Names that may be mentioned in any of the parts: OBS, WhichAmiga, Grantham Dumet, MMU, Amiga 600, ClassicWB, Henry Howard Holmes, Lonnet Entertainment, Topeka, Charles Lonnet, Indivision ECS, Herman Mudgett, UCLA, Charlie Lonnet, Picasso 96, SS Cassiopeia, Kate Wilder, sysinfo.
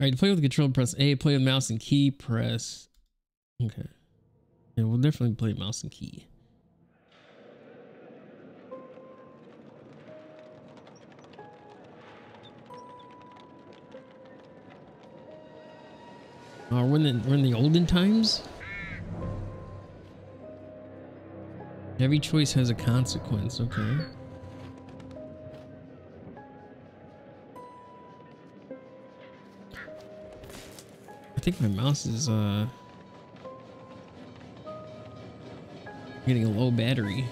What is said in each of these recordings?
All right, to play with the controller, press A. Play with mouse and key, press... Okay. Yeah, we'll definitely play mouse and key. Oh, we're in the olden times? Every choice has a consequence, okay. I think my mouse is getting a low battery.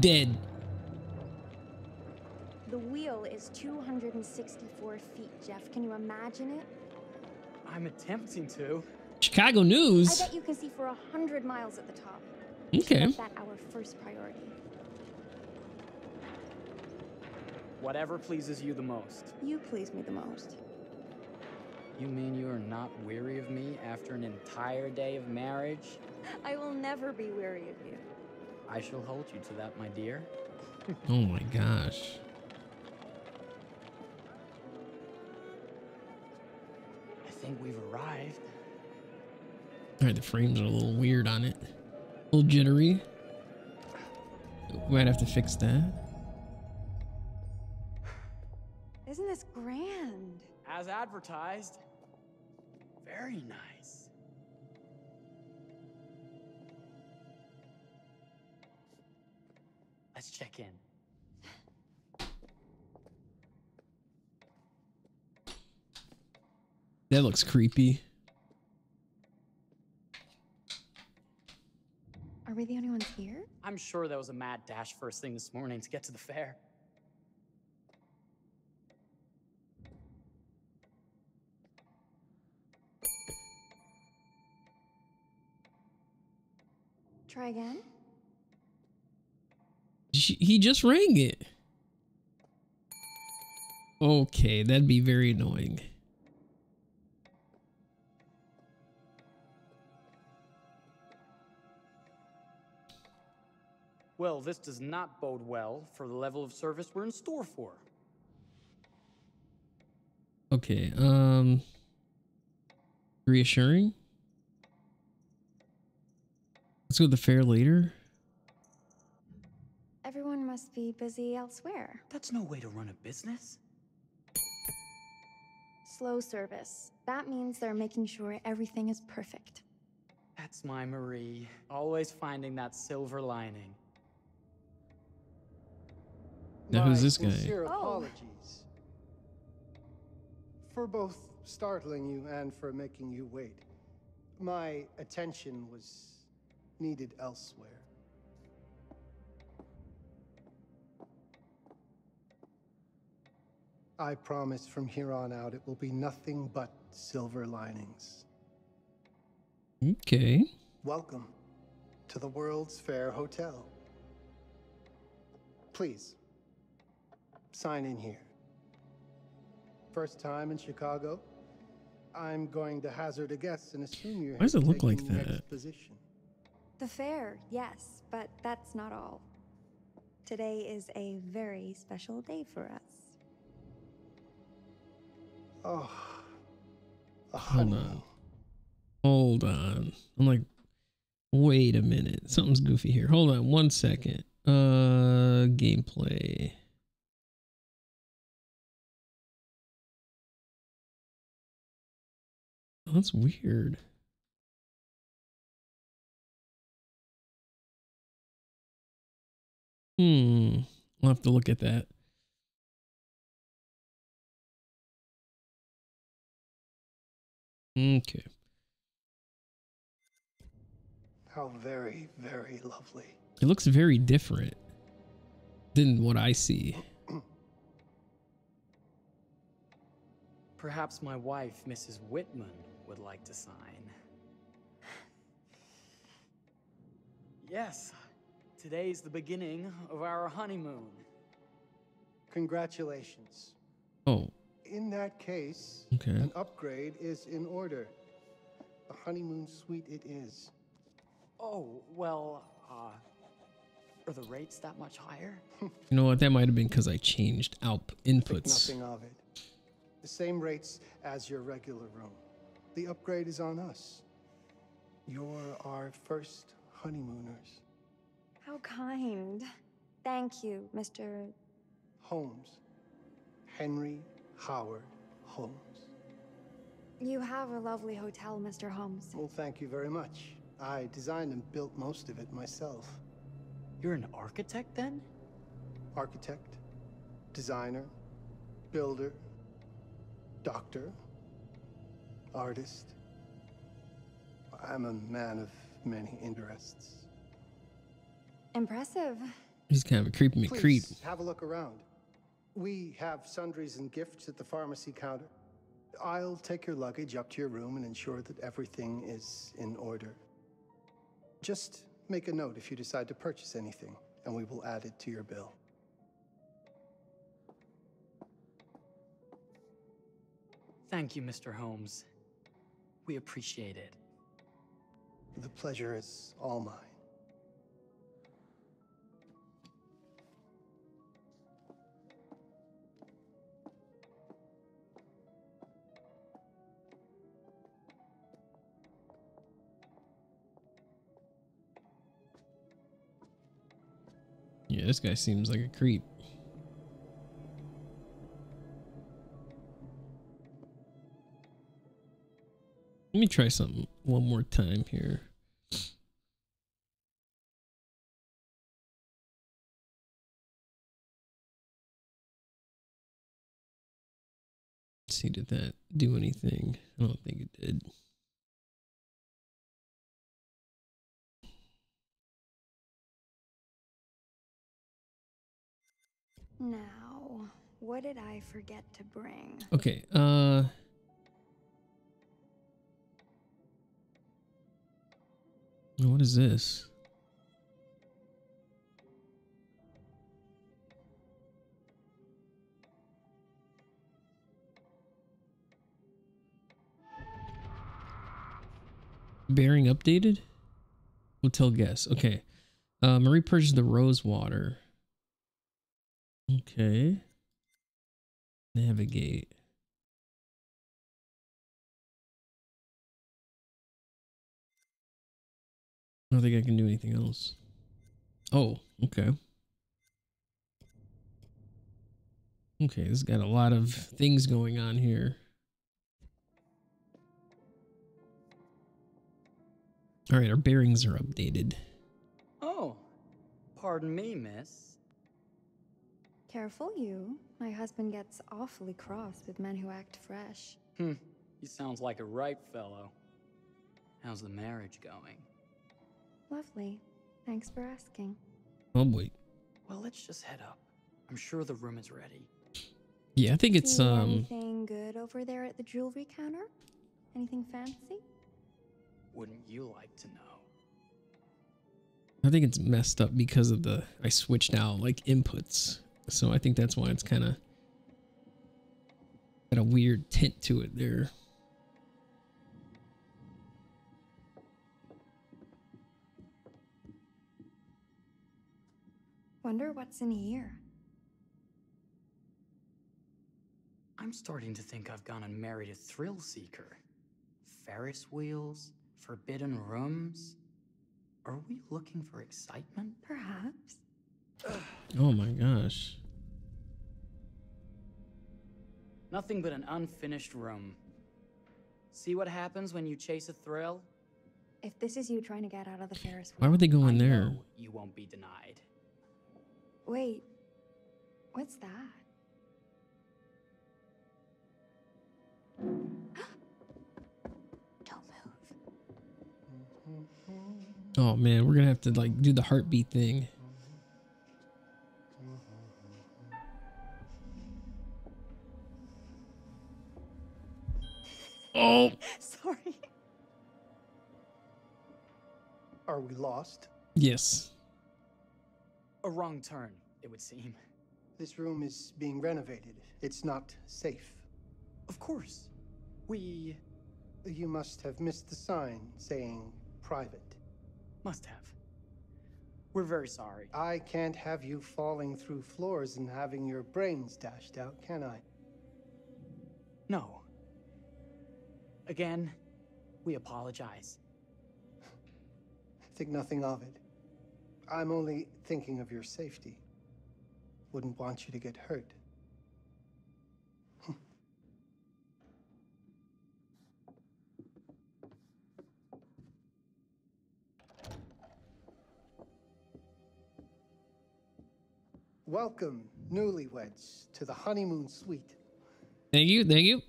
Dead. The wheel is 264 feet, Jeff. Can you imagine it? I'm attempting to. Chicago News. I bet you can see for 100 miles at the top. Okay. Make that our first priority. Whatever pleases you the most. You please me the most. You mean you are not weary of me after an entire day of marriage? I will never be weary of you. I shall hold you to that, my dear. Oh my gosh. I think we've arrived. All right, the frames are a little weird on it. A little jittery. Might have to fix that. Isn't this grand? As advertised. Very nice. Let's check in. That looks creepy. Are we the only ones here? I'm sure there was a mad dash first thing this morning to get to the fair. Try again. He just rang it. Okay, that'd be very annoying. Well, this does not bode well for the level of service we're in store for. Okay, reassuring. Let's go to the fair later. Everyone must be busy elsewhere. That's no way to run a business. Slow service. That means they're making sure everything is perfect. That's my Marie, always finding that silver lining. Now who's this guy? Apologies for both startling you and for making you wait. My attention was needed elsewhere. I promise from here on out it will be nothing but silver linings. Okay. Welcome to the World's Fair Hotel. Please. Sign in here. First time in Chicago. I'm going to hazard a guess and assume you're... Why does it look like that? The fair, yes, but that's not all. Today is a very special day for us. Oh, hold on. Hold on. I'm like, wait a minute. Something's goofy here. Hold on one second. Gameplay. That's weird. I'll have to look at that. Okay. How very, very lovely. It looks very different than what I see. Perhaps my wife, Mrs. Whitman, would like to sign. Yes, today's the beginning of our honeymoon. Congratulations. Oh. In that case, okay, an upgrade is in order. A honeymoon suite it is. Oh, well, Are the rates that much higher? You know what? That might have been because I changed inputs. Nothing of it. The same rates as your regular room. The upgrade is on us. You're our first honeymooners. How kind. Thank you, Mr. Holmes. Henry Howard Holmes. You have a lovely hotel, Mr. Holmes. Well, thank you very much. I designed and built most of it myself. You're an architect, then? Architect, designer, builder, doctor, artist. I'm a man of many interests. Impressive. He's kind of a creepy creep. Have a look around. We have sundries and gifts at the pharmacy counter. I'll take your luggage up to your room and ensure that everything is in order. Just make a note if you decide to purchase anything, and we will add it to your bill. Thank you, Mr. Holmes. We appreciate it. The pleasure is all mine. Yeah, this guy seems like a creep. Let me try something one more time here. Let's see, did that do anything? I don't think it did. Now, what did I forget to bring? Okay, what is this? Bearing updated? Hotel guest. Okay. Marie purchased the rose water. Okay. Navigate. I don't think I can do anything else. Oh, okay. Okay, this has got a lot of things going on here. All right, our bearings are updated. Oh, pardon me, miss. Careful you. My husband gets awfully cross with men who act fresh. He sounds like a ripe fellow. How's the marriage going? Lovely. Thanks for asking. Lovely. Well, let's just head up. I'm sure the room is ready. Yeah, I think it's anything good over there at the jewelry counter? Anything fancy? Wouldn't you like to know? I think it's messed up because of the I switched out like inputs. So I think that's why it's kind of got a weird tint to it there. Wonder what's in here. I'm starting to think I've gone and married a thrill seeker. Ferris wheels, forbidden rooms. Are we looking for excitement? Perhaps. Oh my gosh. Nothing but an unfinished room. See what happens when you chase a thrill? If this is you trying to get out of the Ferris wheel. Why would they go in there? I know you won't be denied. Wait, what's that? Don't move. Oh man, we're gonna have to like do the heartbeat thing. Oh, sorry. Are we lost? Yes. A wrong turn, it would seem. This room is being renovated. It's not safe. Of course. We... You must have missed the sign saying private. Must have. We're very sorry. I can't have you falling through floors and having your brains dashed out, can I? No. Again, we apologize. Think nothing of it. I'm only thinking of your safety. Wouldn't want you to get hurt. Welcome, newlyweds, to the honeymoon suite. Thank you, thank you.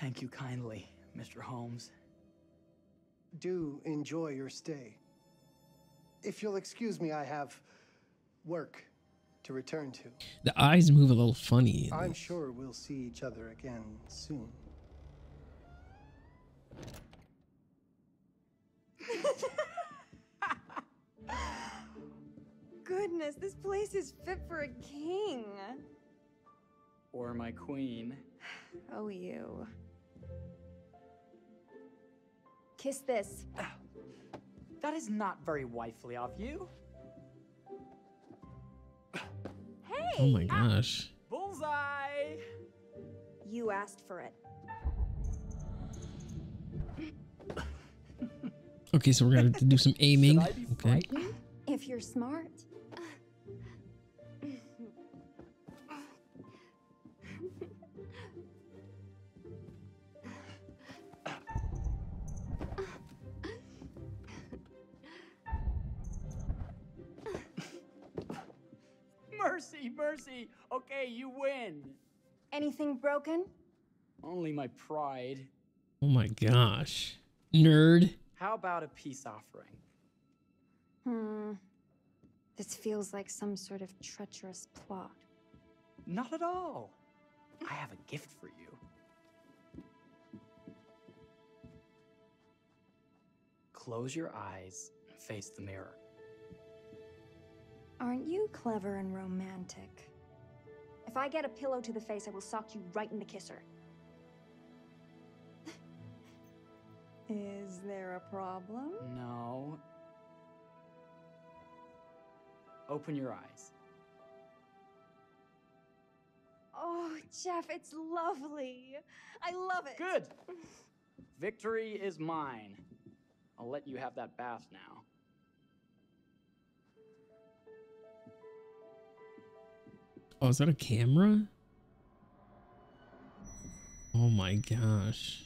Thank you kindly, Mr. Holmes. Do enjoy your stay. If you'll excuse me, I have work to return to. The eyes move a little funny. I'm sure we'll see each other again soon. Goodness, this place is fit for a king. Or my queen. Oh, you. Kiss this. That is not very wifely of you. Hey! Oh my gosh. Bullseye! You asked for it. Okay, so we're gonna have to do some aiming. Okay. If you're smart. Mercy, mercy. Okay, you win. Anything broken? Only my pride. Oh my gosh. Nerd. How about a peace offering? This feels like some sort of treacherous plot. Not at all. I have a gift for you. Close your eyes and face the mirror. Aren't you clever and romantic? If I get a pillow to the face, I will sock you right in the kisser. Is there a problem? No. Open your eyes. Oh, Jeff, it's lovely. I love it. Good. Victory is mine. I'll let you have that bath now. Oh, is that a camera? Oh my gosh.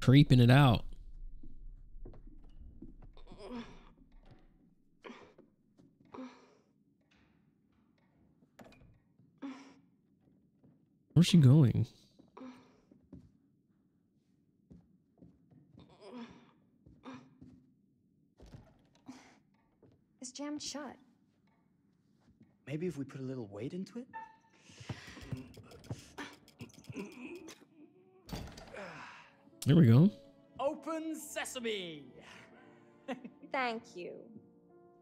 Creeping it out. Where's she going? Jammed shut. Maybe if we put a little weight into it. There we go. Open sesame. Thank you.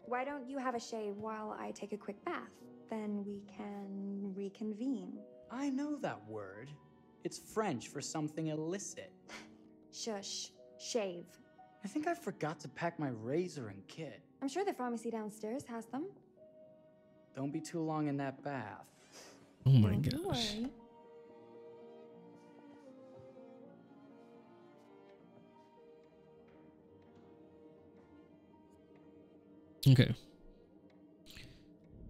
Why don't you have a shave while I take a quick bath? Then we can reconvene. I know that word. It's French for something illicit. Shush. Shave. I think I forgot to pack my razor and kit. I'm sure the pharmacy downstairs has them. Don't be too long in that bath. Oh my gosh. Don't worry.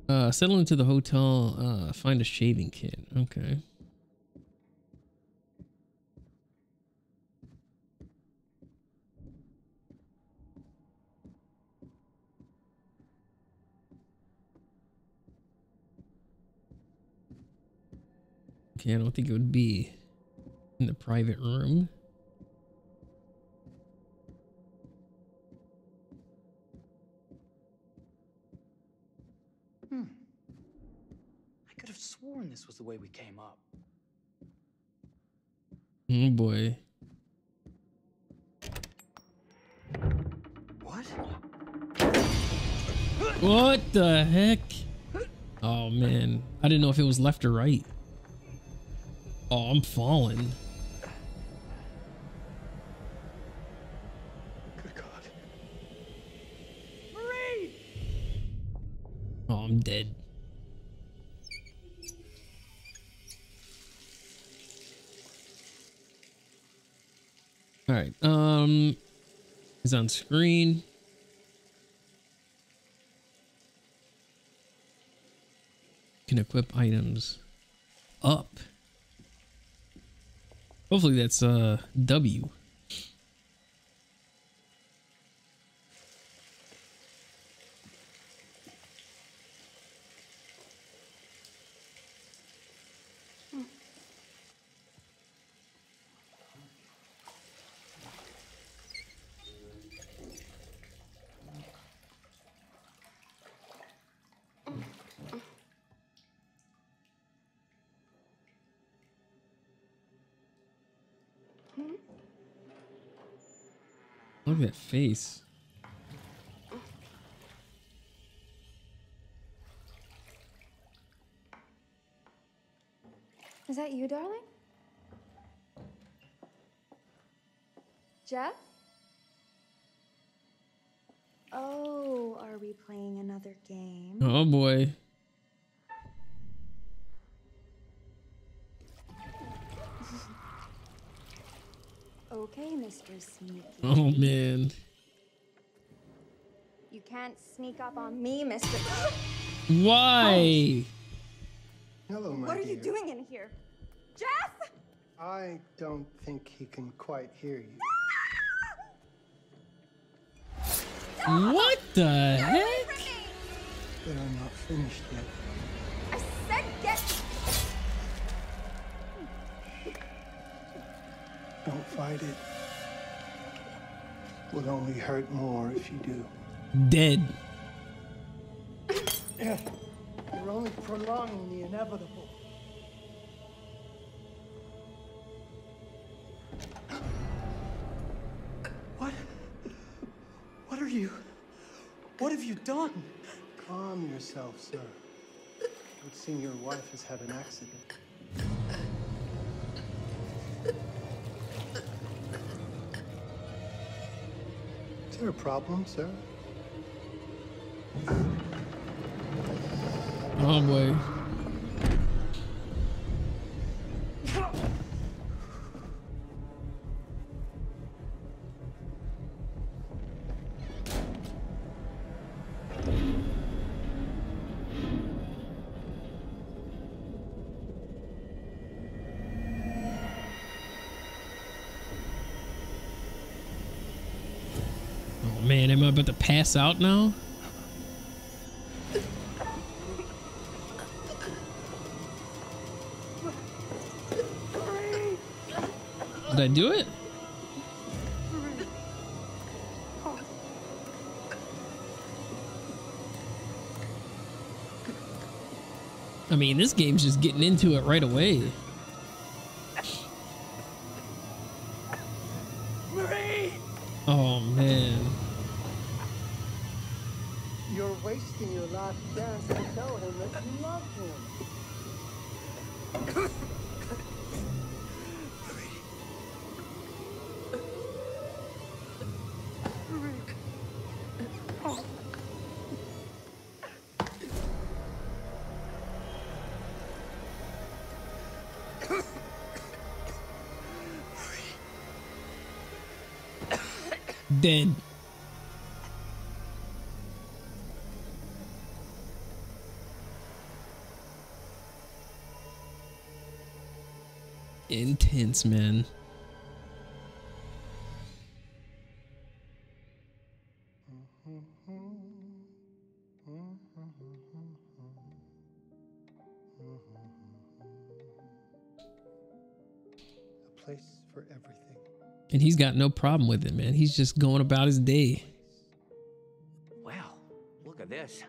Okay. Settle into the hotel, find a shaving kit. Okay. Okay, I don't think it would be in the private room. I could have sworn this was the way we came up. Oh boy. What? What the heck? Oh man. I didn't know if it was left or right. Oh, I'm falling. I'm dead. All right. He's on screen. Can equip items up. Hopefully that's W. Look at that face. Is that you, darling? Jeff? Oh, are we playing another game? Oh boy. Okay, Mr. Sneaky. Oh, man. You can't sneak up on me, Mr. Why? Hello, my dear. What are you doing in here? Jeff? I don't think he can quite hear you. What the heck? They are not finished yet. I said get... Don't fight it. It will only hurt more if you do. Dead. You're only prolonging the inevitable. What? What are you? What have you done? Calm yourself, sir. It would seem your wife has had an accident. Is there a problem, sir? Oh boy. Man, am I about to pass out now? Did I do it? I mean, this game's just getting into it right away. Dead. Intense, man. A place for everything. And he's got no problem with it, man. He's just going about his day. Wow, look at this.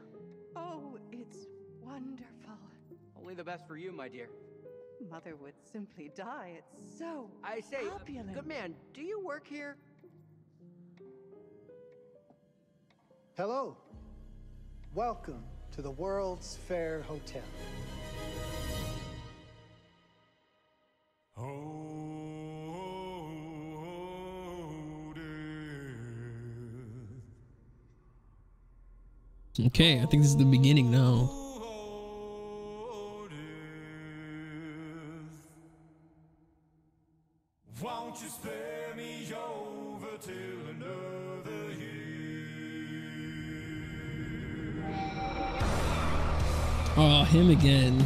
Oh, it's wonderful. Only the best for you, my dear. Mother would simply die. It's so opulent. Good man, do you work here? Hello. Welcome to the World's Fair Hotel. Okay, I think this is the beginning now. Won't you spare me over till another year? Oh, him again.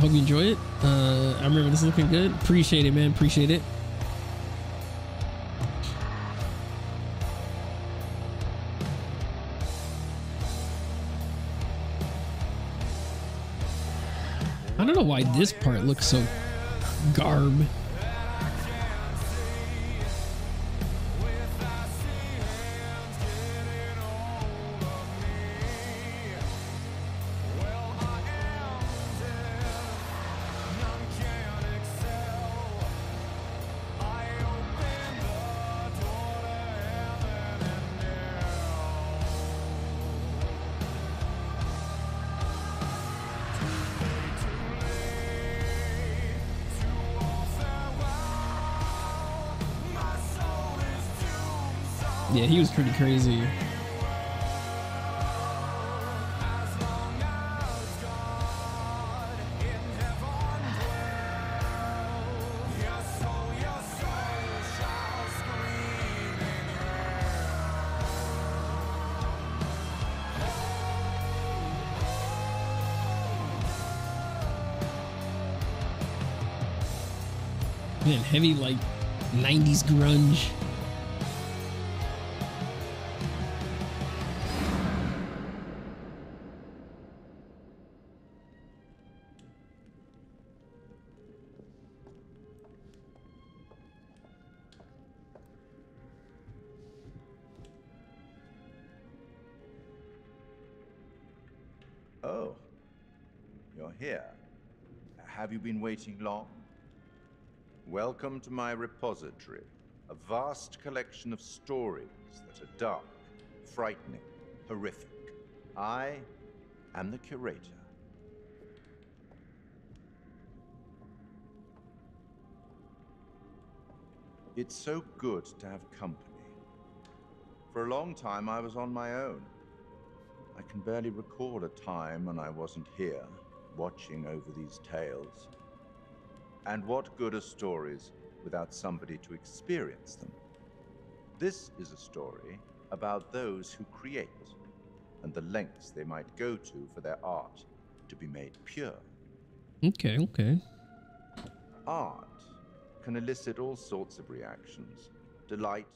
Hope you enjoy it. I remember this is looking good. Appreciate it, man. Appreciate it. I don't know why this part looks so garb. Yeah, he was pretty crazy. Man, heavy like 90s grunge. Have you been waiting long? Welcome to my repository, a vast collection of stories that are dark, frightening, horrific. I am the curator. It's so good to have company. For a long time, I was on my own. I can barely recall a time when I wasn't here, watching over these tales. And what good are stories without somebody to experience them? This is a story about those who create and the lengths they might go to for their art to be made pure. Okay, okay. Art can elicit all sorts of reactions, delight.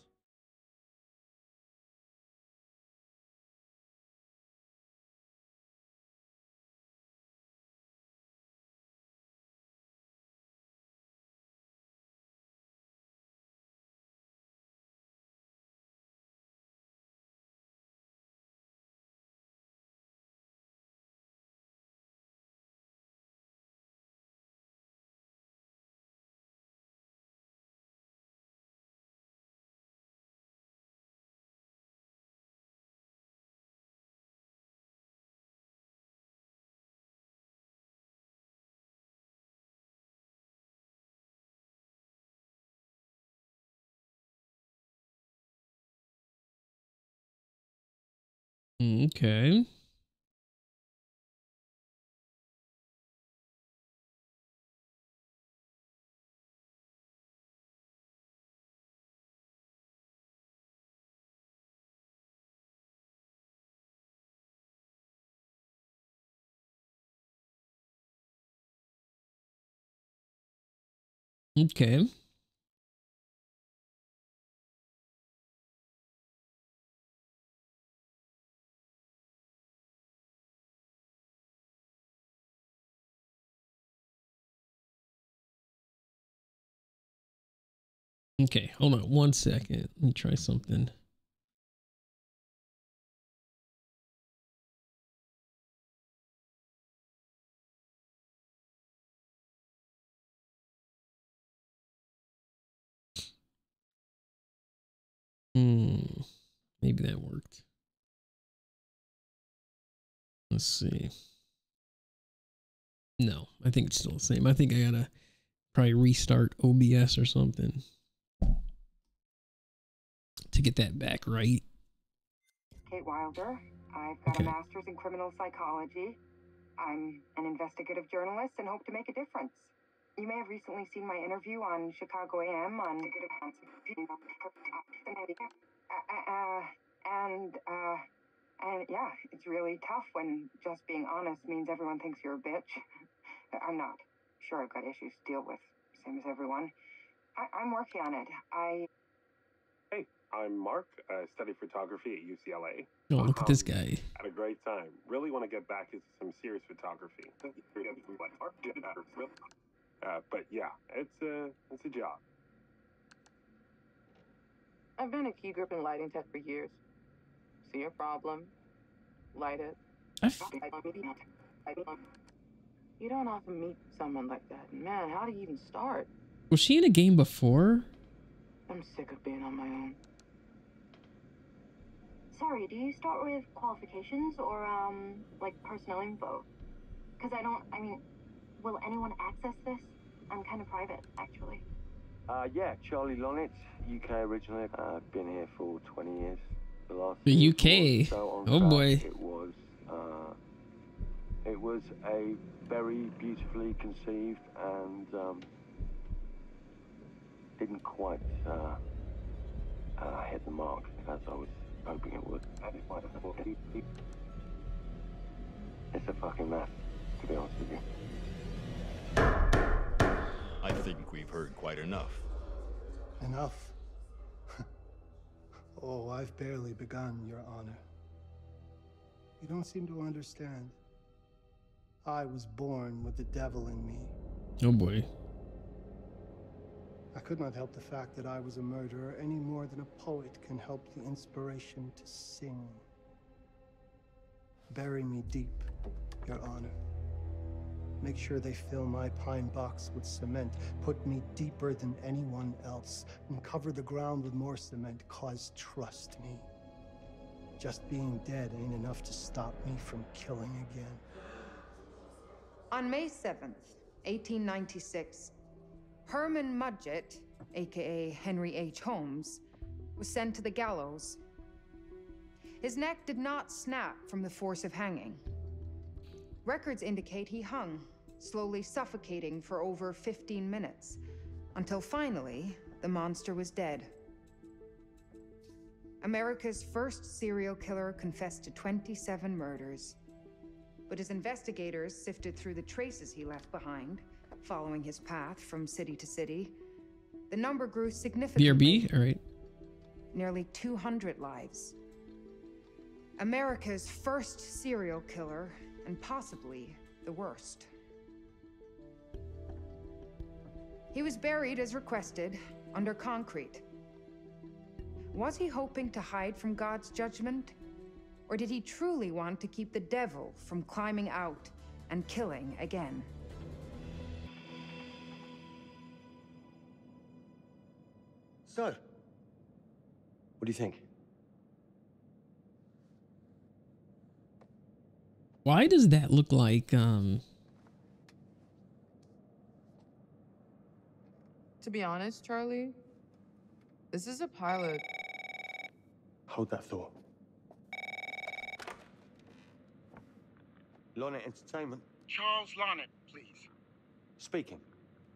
Okay. Okay. Okay, hold on one second. Let me try something. Maybe that worked. Let's see. No, I think it's still the same. I think I gotta probably restart OBS or something to get that back right. Kate Wilder. I've got a master's in criminal psychology. I'm an investigative journalist and hope to make a difference. You may have recently seen my interview on Chicago AM on... And yeah, it's really tough when just being honest means everyone thinks you're a bitch. I'm not. Sure, I've got issues to deal with, same as everyone. I'm working on it. Hey, I'm Mark. I study photography at UCLA. Oh, look at this guy. Had a great time. Really want to get back into some serious photography. But yeah, it's a job. I've been a key grip and lighting tech for years. See your problem, light it. You don't often meet someone like that. Man, how do you even start? Was she in a game before? I'm sick of being on my own. Sorry, do you start with qualifications or, like, personnel info? Because will anyone access this? I'm kind of private, actually. Yeah, Charlie Lonnet, UK originally. Been here for 20 years. The last UK. So oh, boy. It was a very beautifully conceived and didn't quite hit the mark as I was hoping it would. It's a fucking mess, to be honest with you. I think we've heard quite enough. Enough? Oh, I've barely begun, Your Honor. You don't seem to understand. I was born with the devil in me. Oh boy. I could not help the fact that I was a murderer any more than a poet can help the inspiration to sing. Bury me deep, Your Honor. Make sure they fill my pine box with cement. Put me deeper than anyone else and cover the ground with more cement, cause trust me. Just being dead ain't enough to stop me from killing again. On May 7th, 1896, Herman Mudgett, aka Henry H. Holmes, was sent to the gallows. His neck did not snap from the force of hanging. Records indicate he hung, slowly suffocating for over 15 minutes, until finally, the monster was dead. America's first serial killer confessed to 27 murders, but his investigators sifted through the traces he left behind, following his path from city to city. The number grew significantly. BRB? All right. Nearly 200 lives. America's first serial killer, and possibly the worst. He was buried as requested, under concrete. Was he hoping to hide from God's judgment? Or did he truly want to keep the devil from climbing out and killing again? So, what do you think? Why does that look like, To be honest, Charlie, this is a pilot. Hold that thought. Lonnet Entertainment. Charles Lonnet, please. Speaking.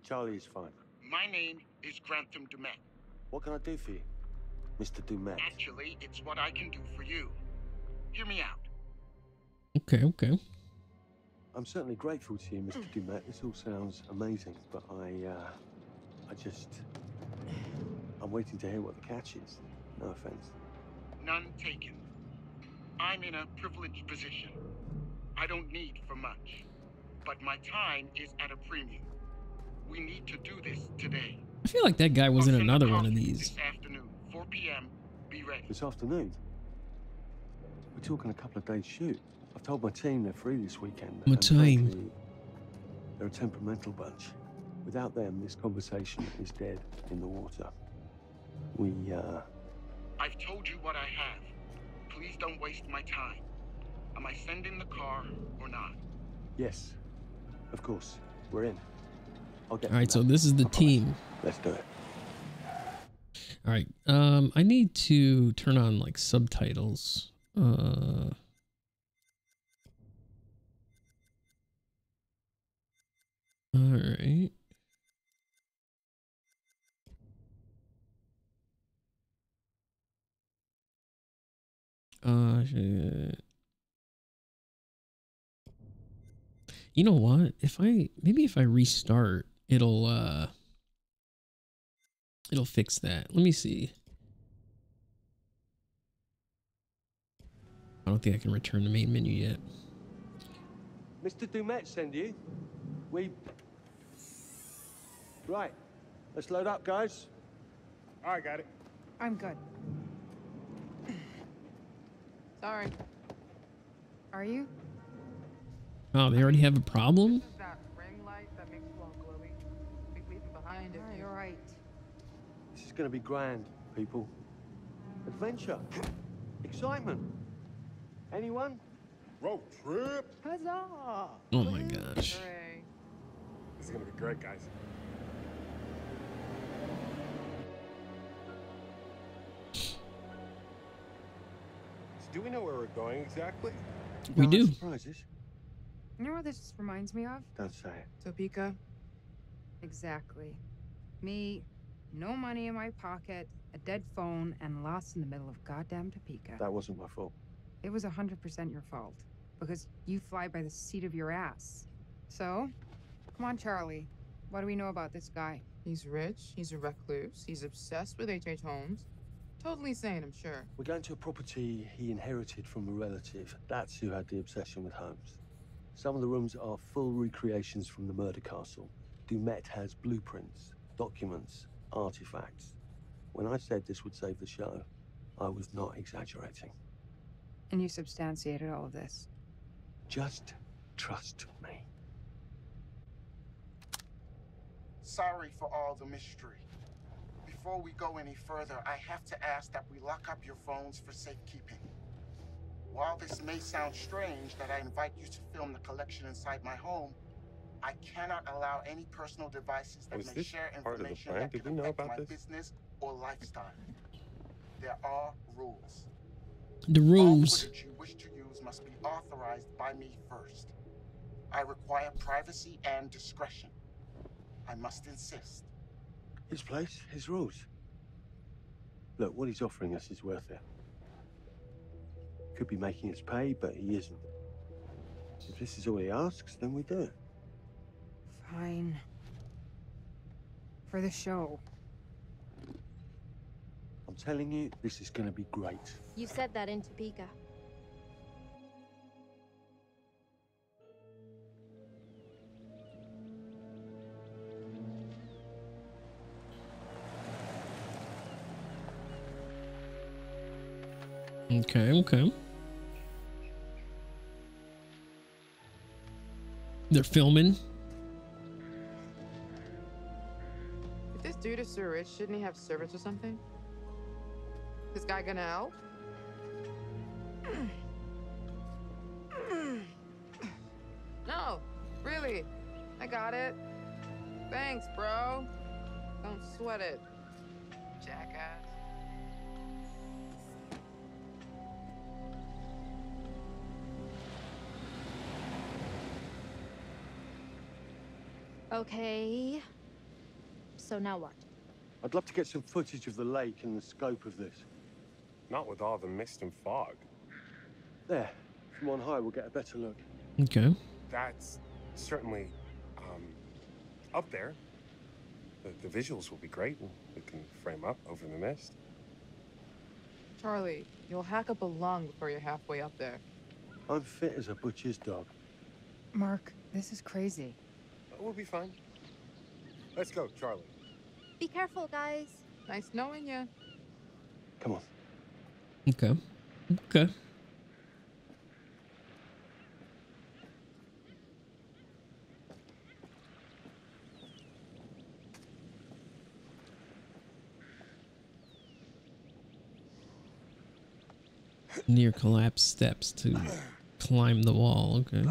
Charlie is fine. My name is Grantham Dumet. What can I do for you, Mr. Dumet? Actually, it's what I can do for you. Hear me out. Okay, okay. I'm certainly grateful to you, Mr. Dumet. This all sounds amazing, but I'm waiting to hear what the catch is. No offense. None taken. I'm in a privileged position. I don't need for much, but my time is at a premium. We need to do this today. I feel like that guy was in another one of these. This afternoon, 4 p.m., be ready. This afternoon? We're talking a couple of days shoot. I've told my team they're free this weekend. My team. They're a temperamental bunch. Without them, this conversation is dead in the water. I've told you what I have. Please don't waste my time. Am I sending the car or not? Yes, of course. We're in. All right, so this is the team. Let's do it. All right. I need to turn on like subtitles. All right. Shit. You know what? Maybe if I restart, it'll fix that. Let me see. I don't think I can return the main menu yet. Mr. Dumet send you. Right. Let's load up, guys. All right, got it. I'm good. Sorry. Are you? Oh, they already have a problem? That ring light that makes it all glowy. We leave it behind it. You're right. This is going to be grand, people. Adventure. Excitement. Anyone? Road trip. Huzzah. Oh my gosh. This is going to be great, guys. Do we know where we're going exactly? We do. Surprises. You know what this reminds me of? Don't say it. Topeka. Exactly. Me, no money in my pocket, a dead phone, and lost in the middle of goddamn Topeka. That wasn't my fault. It was 100% your fault, because you fly by the seat of your ass. So, come on, Charlie. What do we know about this guy? He's rich. He's a recluse. He's obsessed with H.H. Holmes. Totally sane, I'm sure. We're going to a property he inherited from a relative. That's who had the obsession with Holmes. Some of the rooms are full recreations from the murder castle. Dumet has blueprints, documents, artifacts. When I said this would save the show, I was not exaggerating. And you substantiated all of this? Just trust me. Sorry for all the mystery. Before we go any further, I have to ask that we lock up your phones for safekeeping. While this may sound strange that I invite you to film the collection inside my home, I cannot allow any personal devices that may share information that could affect my business or lifestyle. There are rules. The rules. All footage you wish to use must be authorized by me first. I require privacy and discretion. I must insist. His place, his rules. Look, what he's offering us is worth it. Could be making us pay, but he isn't. If this is all he asks, then we do it. Fine. For the show. I'm telling you, this is going to be great. You said that in Topeka. Okay, okay. They're filming. If this dude is so rich, shouldn't he have servants or something? This guy gonna help? No, really. I got it. Thanks, bro. Don't sweat it, jackass. Okay, so now what? I'd love to get some footage of the lake and the scope of this. Not with all the mist and fog. There, from on high, we'll get a better look. Okay. That's certainly up there. The visuals will be great. We can frame up over the mist. Charlie, you'll hack up a lung before you're halfway up there. I'm fit as a butcher's dog. Mark, this is crazy. We'll be fine. Let's go, Charlie. Be careful, guys. Nice knowing you. Come on. Okay. Okay. Near collapse steps to climb the wall. Okay.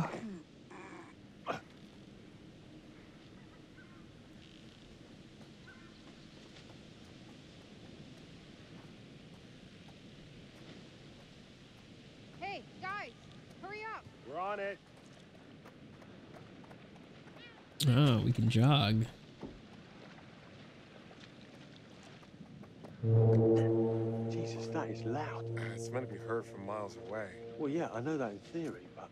Hey, guys, hurry up. We're on it. Oh, we can jog. Jesus, that is loud. It's meant to be heard from miles away. Well, yeah, I know that in theory, but...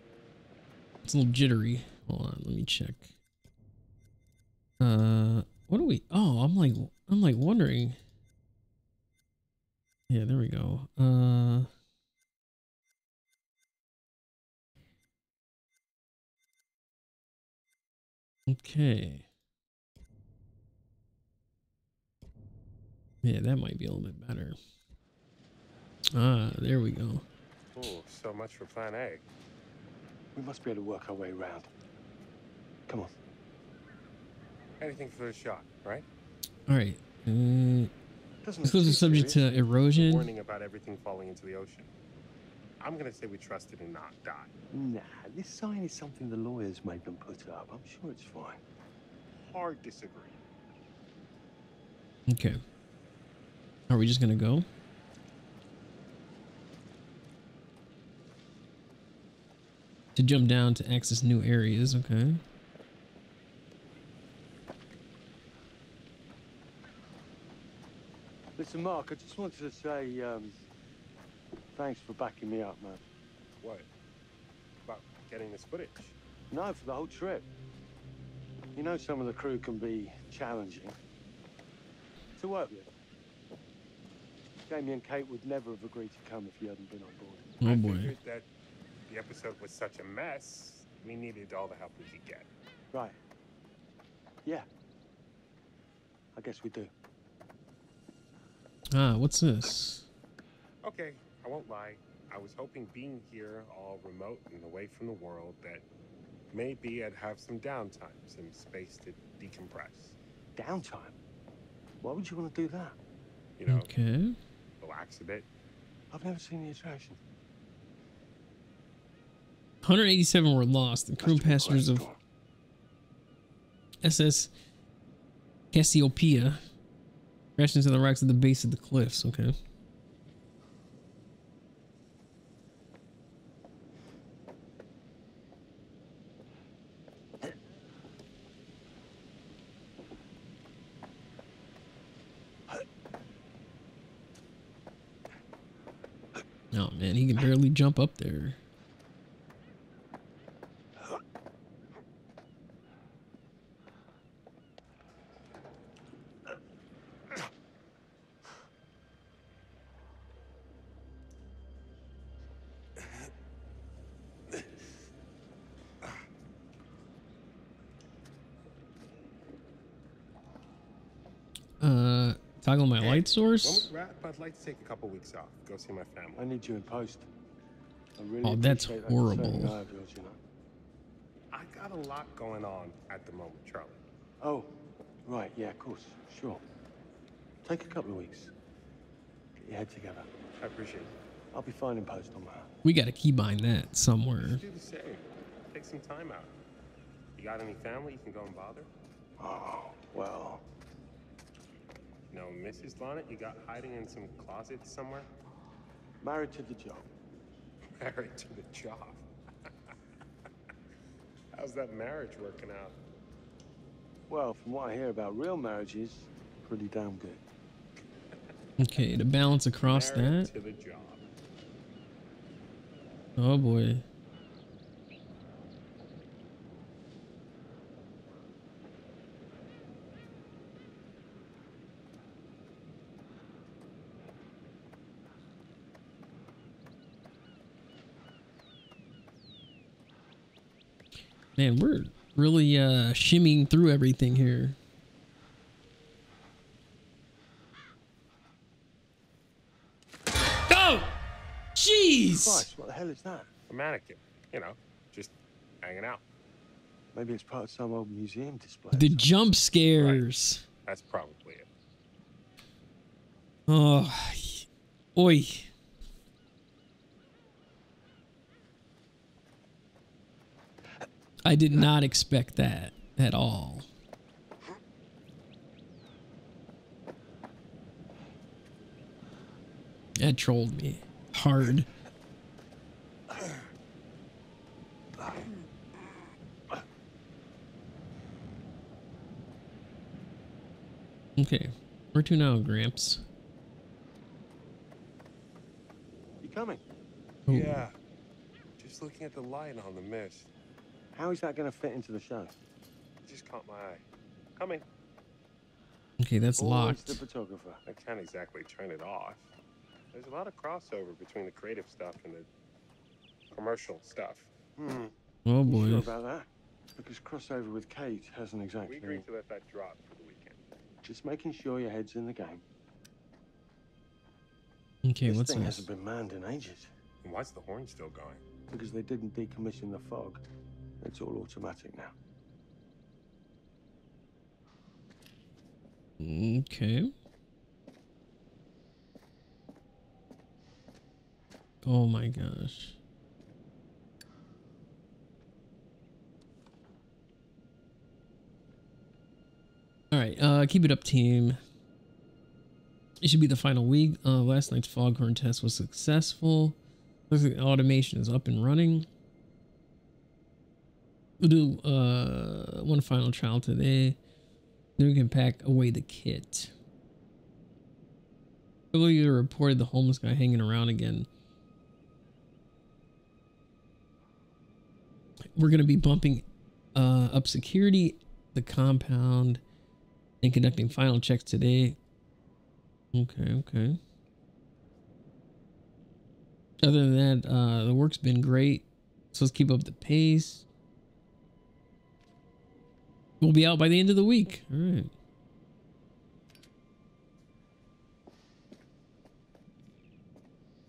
It's a little jittery. Hold on, let me check. What do we... Oh, I'm like wondering. Yeah, there we go. Okay. Yeah, that might be a little bit better. Ah, there we go. Oh, so much for plan A. We must be able to work our way around. Come on. Anything for the shot, right? All right. This was subject to erosion. Warning about everything falling into the ocean. I'm going to say we trusted and not died. Nah, this sign is something the lawyers made them put up. I'm sure it's fine. Hard disagree. Okay. Are we just going to go? To jump down to access new areas, okay. Listen, Mark, I just wanted to say, thanks for backing me up, man. What? About getting this footage? No, for the whole trip. You know some of the crew can be challenging to work with. Jamie and Kate would never have agreed to come if you hadn't been on board. Oh, boy. I figured that the episode was such a mess, we needed all the help we could get. Right. Yeah. I guess we do. Ah, what's this? Okay. I won't lie, I was hoping being here, all remote and away from the world, that maybe I'd have some downtime, some space to decompress. Downtime? Why would you want to do that? You know, okay. Relax a bit. I've never seen the attraction. 187 were lost. The crew and passengers of SS Cassiopeia crashed into the rocks at the base of the cliffs. Okay. Oh man, he can barely jump up there. Toggle my light source. I'd like to take a couple weeks off. Go see my family. I need you in post. I really that's horrible. I got a lot going on at the moment, Charlie. Oh, right. Yeah, of course. Sure. Take a couple of weeks. Get your head together. I appreciate it. I'll be fine in post on that. We got to keybind that somewhere. Do the same. Take some time out. You got any family you can go and bother? Oh, well. No, Mrs. Lonnet, you got hiding in some closet somewhere? Married to the job. Married to the job? How's that marriage working out? Well, from what I hear about real marriages, pretty damn good. Okay, to balance across married that. To the job. Oh boy. Man, we're really shimmying through everything here. Oh! Jeez! Christ, what the hell is that? A mannequin. You know, just hanging out. Maybe it's part of some old museum display. The jump scares. Right. That's probably it. Oh, oi. I did not expect that at all. That trolled me hard. Okay, where to now, Gramps? You coming? Ooh. Yeah. Just looking at the light on the mist. How is that going to fit into the shot? It just caught my eye. Coming. Okay, that's locked. The photographer. I can't exactly turn it off. There's a lot of crossover between the creative stuff and the commercial stuff. Hmm. Oh boy. Sure about that? Because crossover with Kate hasn't exactly. We agreed to let that drop for the weekend. Just making sure your head's in the game. Okay, this thing hasn't been manned in ages. And why's the horn still going? Because they didn't decommission the fog. It's all automatic now. Okay. Oh my gosh. All right, keep it up, team. It should be the final week. Last night's foghorn test was successful. Looks like automation is up and running. We'll do one final trial today. Then we can pack away the kit. Earlier reported the homeless guy hanging around again. We're going to be bumping up security, the compound, and conducting final checks today. Okay, okay. Other than that, the work's been great. So let's keep up the pace. We'll be out by the end of the week. All right.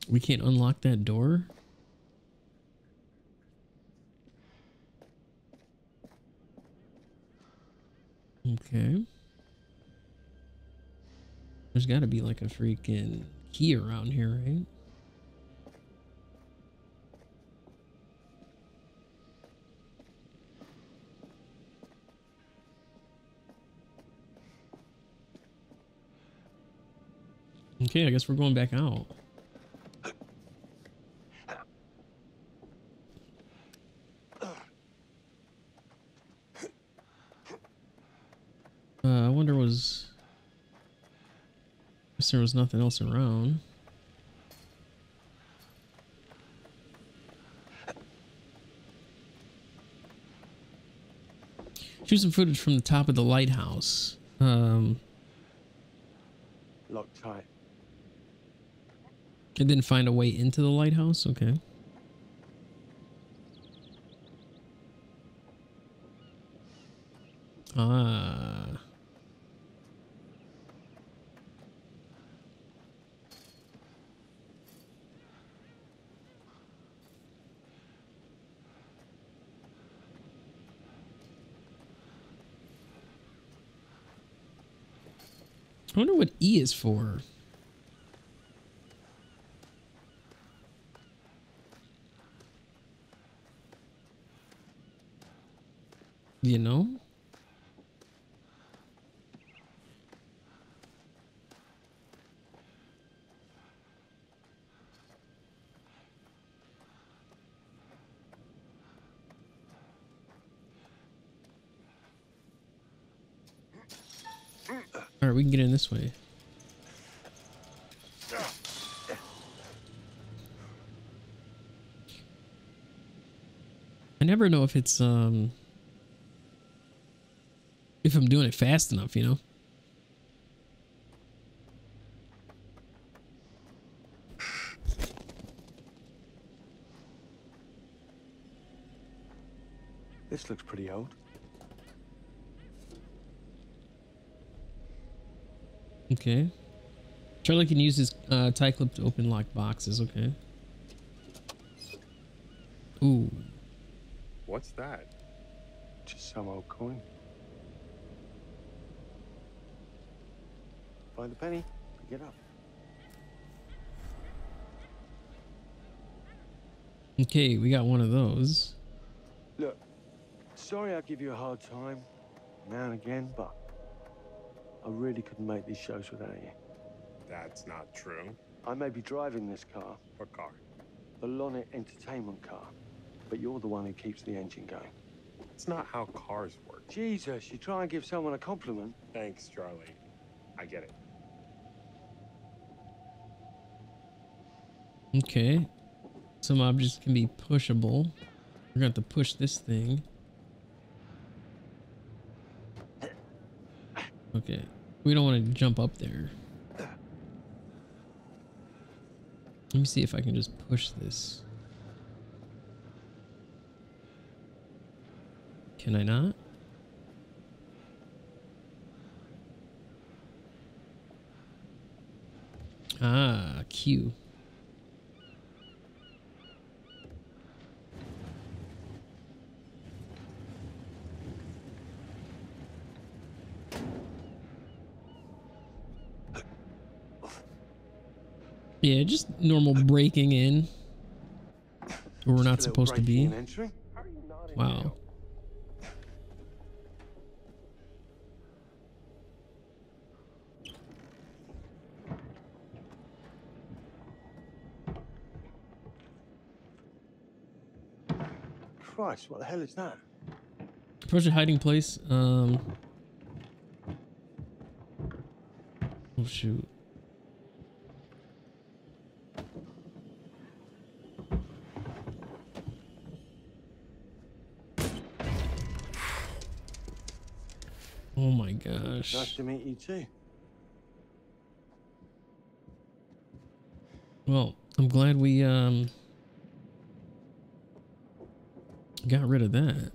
We can't unlock that door. Okay. There's got to be like a freaking key around here, right? Okay, I guess we're going back out. I wonder was... I guess there was nothing else around. Shoot some footage from the top of the lighthouse. Locked tight. It didn't find a way into the lighthouse? Okay. Ah. I wonder what E is for. You know? All right, we can get in this way. I never know if it's if I'm doing it fast enough, you know. This looks pretty old. Okay. Charlie can use his tie clip to open locked boxes. Okay. Ooh. What's that? Just some old coin. Find the penny, pick it up. Okay, we got one of those. Look, sorry I give you a hard time now and again, but I really couldn't make these shows without you. That's not true. I may be driving this car. What car? The Lonnet Entertainment car. But you're the one who keeps the engine going. It's not how cars work. Jesus, you try and give someone a compliment. Thanks, Charlie. I get it. Okay. Some objects can be pushable. We're going to have to push this thing. Okay. We don't want to jump up there. Let me see if I can just push this. Can I not? Ah, Q. Yeah, just normal breaking in where we're not supposed to be. Wow. Christ, what the hell is that? Approach a hiding place. Oh shoot. Oh my gosh. Nice to meet you too. Well, I'm glad we got rid of that.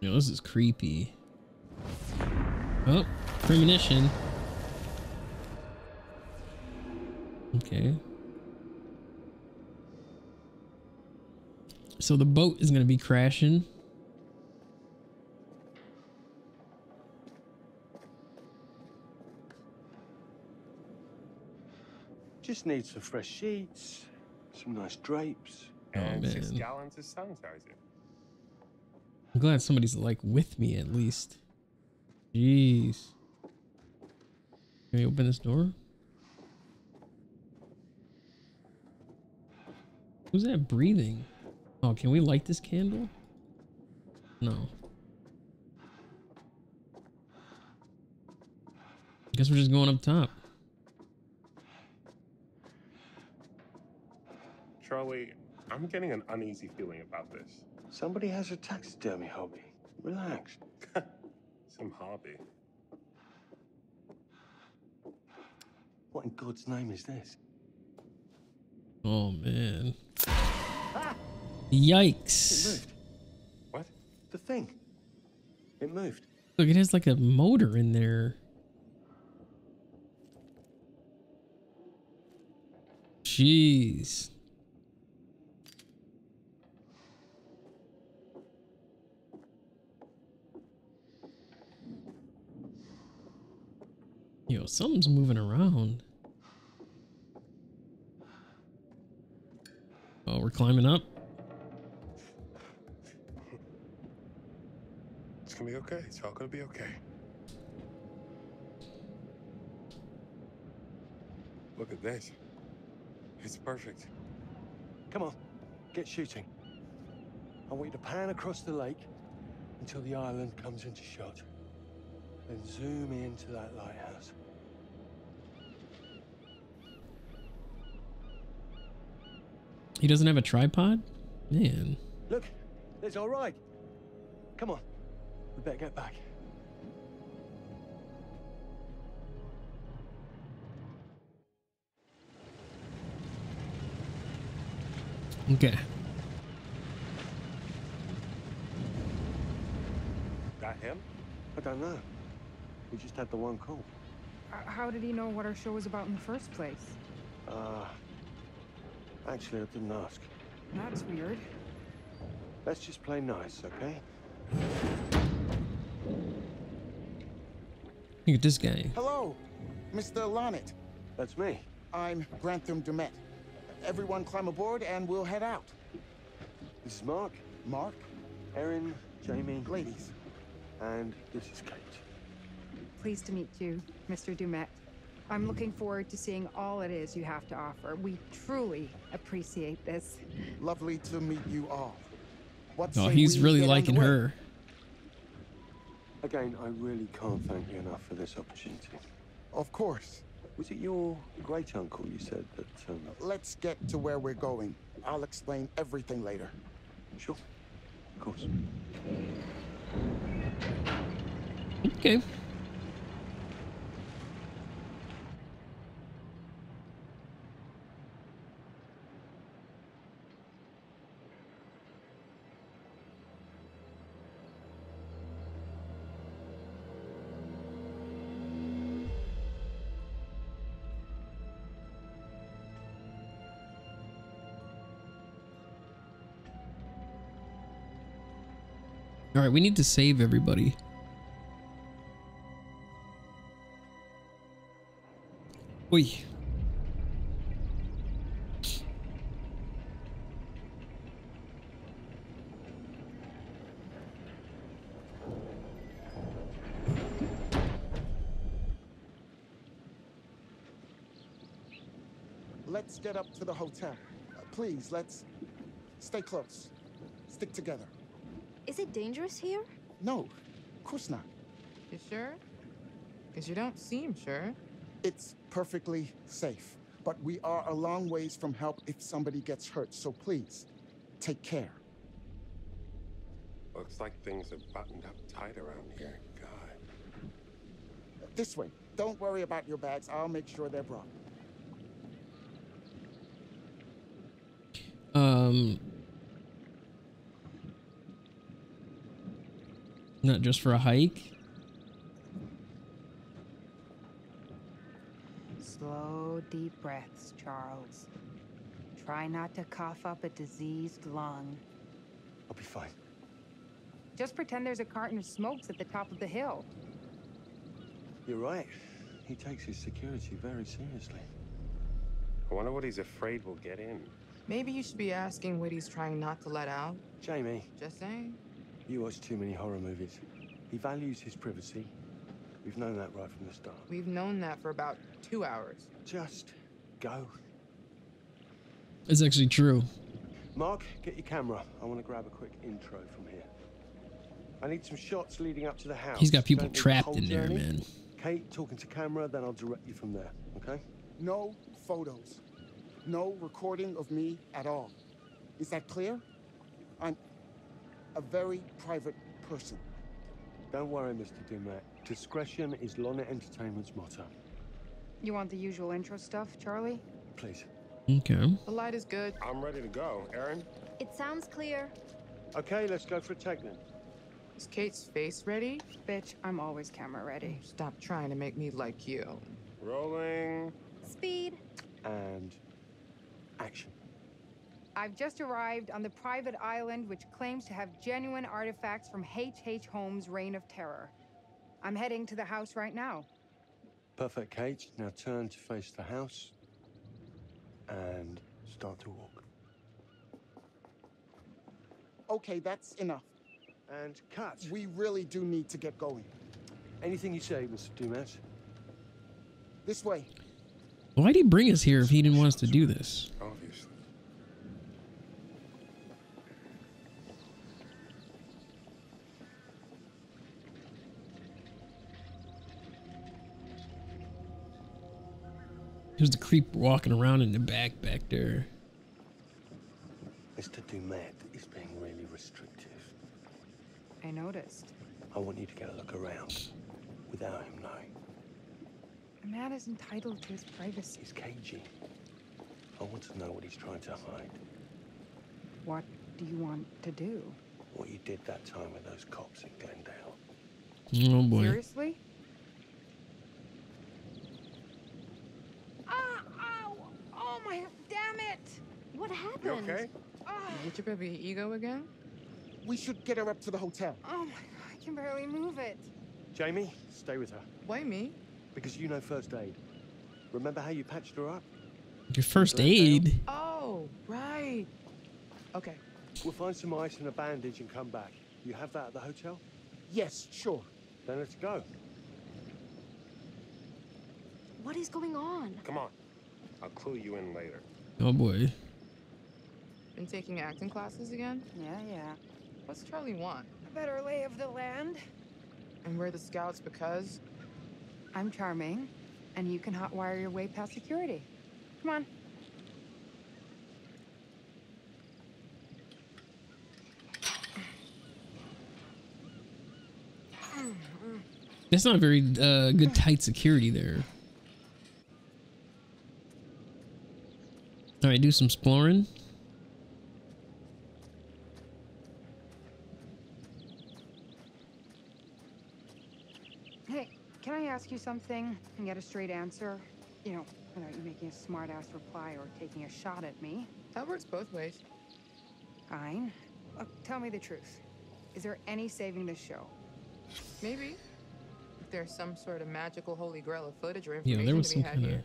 Yo, this is creepy. Oh, premonition. Okay. So the boat is going to be crashing. Just need some fresh sheets, some nice drapes, and 6 gallons of sanitizer. I'm glad somebody's like with me at least. Jeez. Can we open this door? Who's that breathing? Oh, can we light this candle? No. I guess we're just going up top. Charlie, I'm getting an uneasy feeling about this. Somebody has a taxidermy hobby. Relax. Some hobby. What in God's name is this? Oh, man. Ah! Yikes. It moved. What? The thing. It moved. Look, it has like a motor in there. Jeez. Yo, something's moving around. Oh, we're climbing up. It's gonna be okay. It's all gonna be okay. Look at this. It's perfect. Come on, get shooting. I want you to pan across the lake until the island comes into shot. Then zoom into that lighthouse. He doesn't have a tripod? Man. Look, it's all right. Come on, we better get back. Okay. That him? I don't know. We just had the one call. How did he know what our show was about in the first place? Actually, I didn't ask. That's weird. Let's just play nice, okay? Look at this guy. Hello, Mr. Lonnet. That's me. I'm Grantham Dumet. Everyone climb aboard and we'll head out. This is Mark. Mark. Erin, Jamie. Ladies. And this is Kate. Pleased to meet you, Mr. Dumet. I'm looking forward to seeing all it is you have to offer. We truly appreciate this. Lovely to meet you all. Oh, he's really liking her. Again, I really can't thank you enough for this opportunity. Of course. Was it your great-uncle you said that... Let's get to where we're going. I'll explain everything later. Sure. Of course. Okay. All right, we need to save everybody. Oi. Let's get up to the hotel. Please, let's stay close. Stick together. Is it dangerous here? No, of course not. You sure? Because you don't seem sure. It's perfectly safe, but we are a long ways from help if somebody gets hurt, so please, take care. Looks like things are buttoned up tight around here, God. This way. Don't worry about your bags. I'll make sure they're brought. Not just for a hike. Slow, deep breaths, Charles. Try not to cough up a diseased lung. I'll be fine. Just pretend there's a carton of smokes at the top of the hill. You're right. He takes his security very seriously. I wonder what he's afraid will get in. Maybe you should be asking what he's trying not to let out. Jamie. Just saying. You watch too many horror movies. He values his privacy. We've known that right from the start. We've known that for about 2 hours. Just go. It's actually true. Mark, get your camera. I want to grab a quick intro from here. I need some shots leading up to the house. He's got people trapped in there, man. Kate, talking to camera, then I'll direct you from there, okay? No photos. No recording of me at all. Is that clear? I'm a very private person. Don't worry, Mr. Dumet. Discretion is Lonnet Entertainment's motto. You want the usual intro stuff, Charlie? Please. Okay. The light is good. I'm ready to go. Aaron? It sounds clear. Okay, let's go for a take then. Is Kate's face ready? Bitch, I'm always camera ready. Stop trying to make me like you. Rolling. Speed. And action. I've just arrived on the private island which claims to have genuine artifacts from H.H. Holmes' Reign of Terror. I'm heading to the house right now. Perfect, Kate. Now turn to face the house and start to walk. Okay, that's enough. And cut. We really do need to get going. Anything you say, Mr. Dumet. This way. Why'd he bring us here if he didn't want us to do this? Obviously. There's the creep walking around in the back there. Mr. Dumet is being really restrictive. I noticed. I want you to get a look around without him knowing. A man is entitled to his privacy. He's cagey. I want to know what he's trying to hide. What do you want to do? What you did that time with those cops in Glendale. Oh boy. Seriously? What happened? You okay? Did you baby ego again? We should get her up to the hotel. Oh my God, I can barely move it. Jamie, stay with her. Why me? Because you know first aid. Remember how you patched her up? Your first aid? Oh, right. Okay. We'll find some ice and a bandage and come back. You have that at the hotel? Yes, sure. Then let's go. What is going on? Come on. I'll clue you in later. Oh, boy. Been taking acting classes again? Yeah. What's Charlie want? A better lay of the land. And we're the scouts because? I'm charming, and you can hotwire your way past security. Come on. That's not very good tight security there. All right, do some exploring. Hey, can I ask you something and get a straight answer? You know, without you making a smart-ass reply or taking a shot at me. That works both ways. Fine. Look, tell me the truth. Is there any saving this show? Maybe. If there's some sort of magical holy grail of footage or information there was to be had here.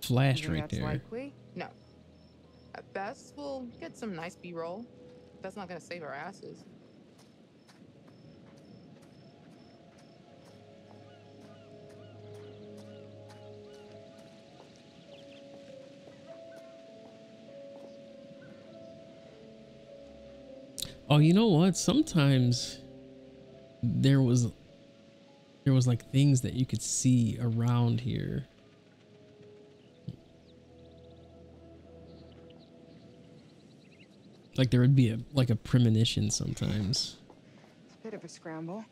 Flash right there. Likely? No. At best, we'll get some nice B-roll. That's not going to save our asses. Oh, you know what? Sometimes there was like things that you could see around here. Like there would be a premonition sometimes. It's a bit of a scramble.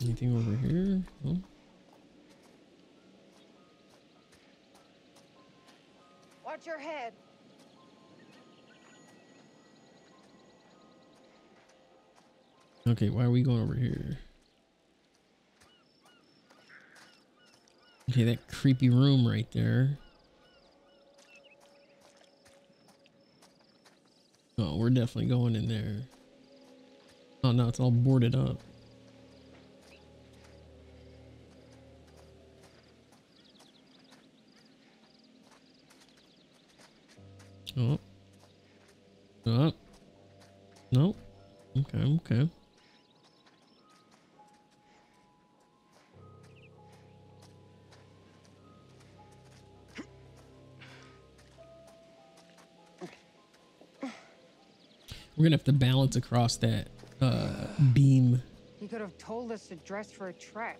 Anything over here? No? Watch your head. Okay, why are we going over here? Okay, that creepy room right there. Oh, we're definitely going in there. Oh no, it's all boarded up. Oh. Oh. No. Okay. We're gonna have to balance across that beam. You could have told us to dress for a trek.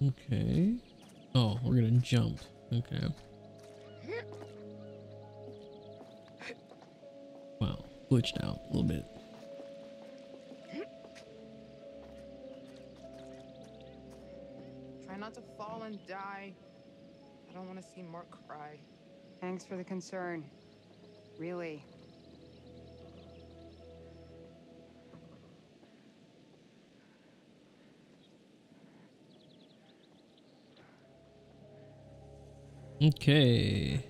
Okay. Oh, we're gonna jump. Okay. Wow, glitched out a little bit. Try not to fall and die. I don't want to see Mark cry. Thanks for the concern. Really? Okay.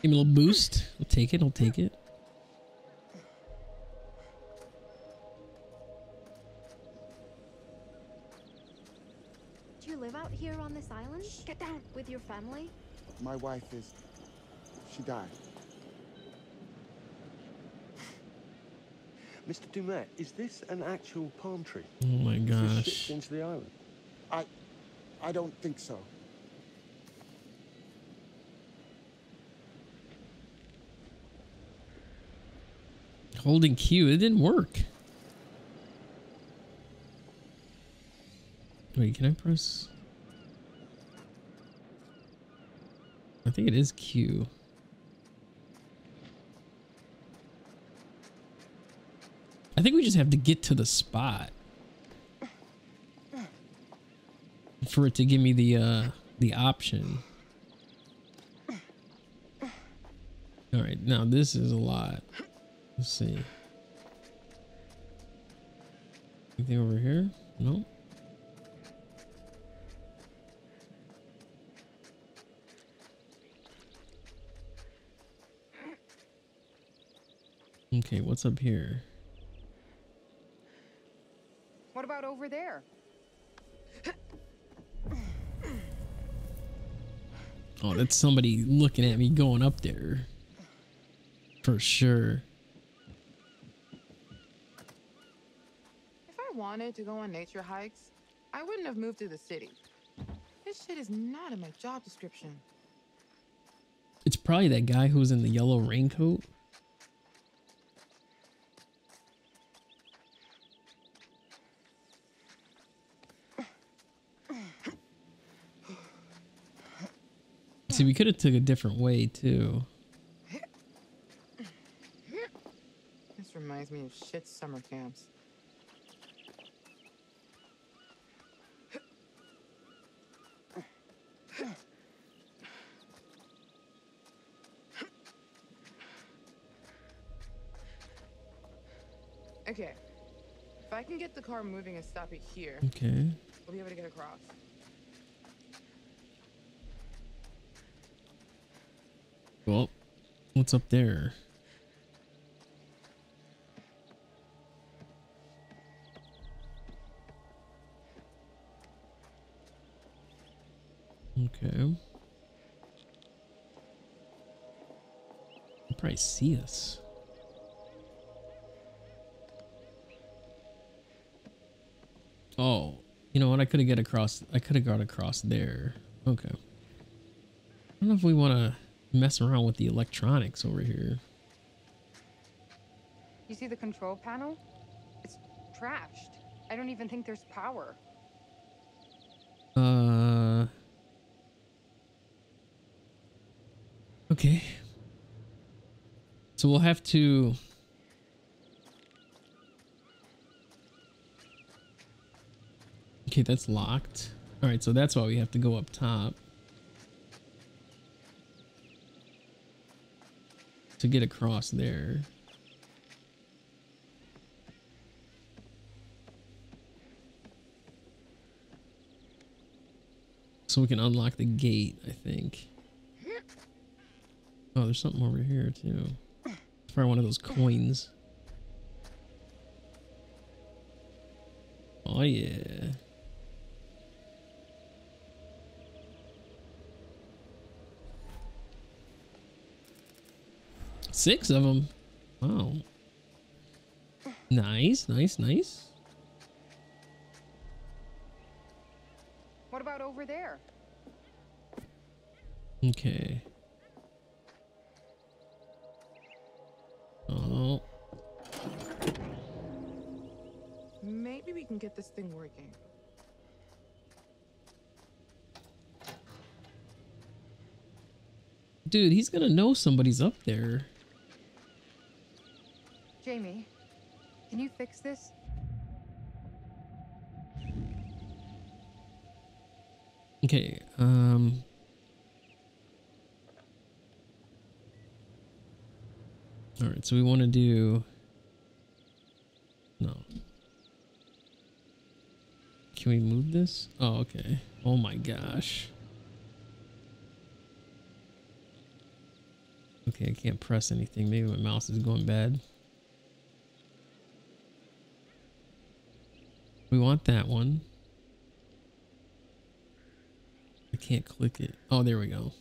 Give me a little boost. I'll take it. Do you live out here on this island? Get down with your family. My wife is... she died. Mr. Dumet, is this an actual palm tree? Oh my gosh. Is this shipped into the island? I don't think so. Holding Q, it didn't work. Wait, can I press? I think it is Q. I think we just have to get to the spot for it to give me the option. All right, now this is a lot. Let's see. Anything over here? No. Okay, what's up here? What about over there? Oh, that's somebody looking at me going up there. For sure. If I wanted to go on nature hikes, I wouldn't have moved to the city. This shit is not in my job description. It's probably that guy who's in the yellow raincoat. See, we could have took a different way too. This reminds me of shit summer camps. Okay, if I can get the car moving and stop it here, okay, we'll be able to get across. Well, what's up there? Okay. They'll probably see us. Oh, you know what? I could have got across. I could have got across there. Okay. I don't know if we want to mess around with the electronics over here. You see the control panel? It's trashed. I don't even think there's power. Okay. So we'll have to... Okay, that's locked. All right, so that's why we have to go up top. To get across there. So we can unlock the gate, I think. Oh, there's something over here too. It's probably one of those coins. Oh yeah. Six of them. Wow. Nice, nice, nice. What about over there? Okay. Oh. Maybe we can get this thing working. Dude, he's gonna know somebody's up there. Jamie, can you fix this? Okay, All right, so we want to do... No. Can we move this? Oh, okay. Oh my gosh. Okay, I can't press anything. Maybe my mouse is going bad. We want that one. I can't click it. Oh, there we go.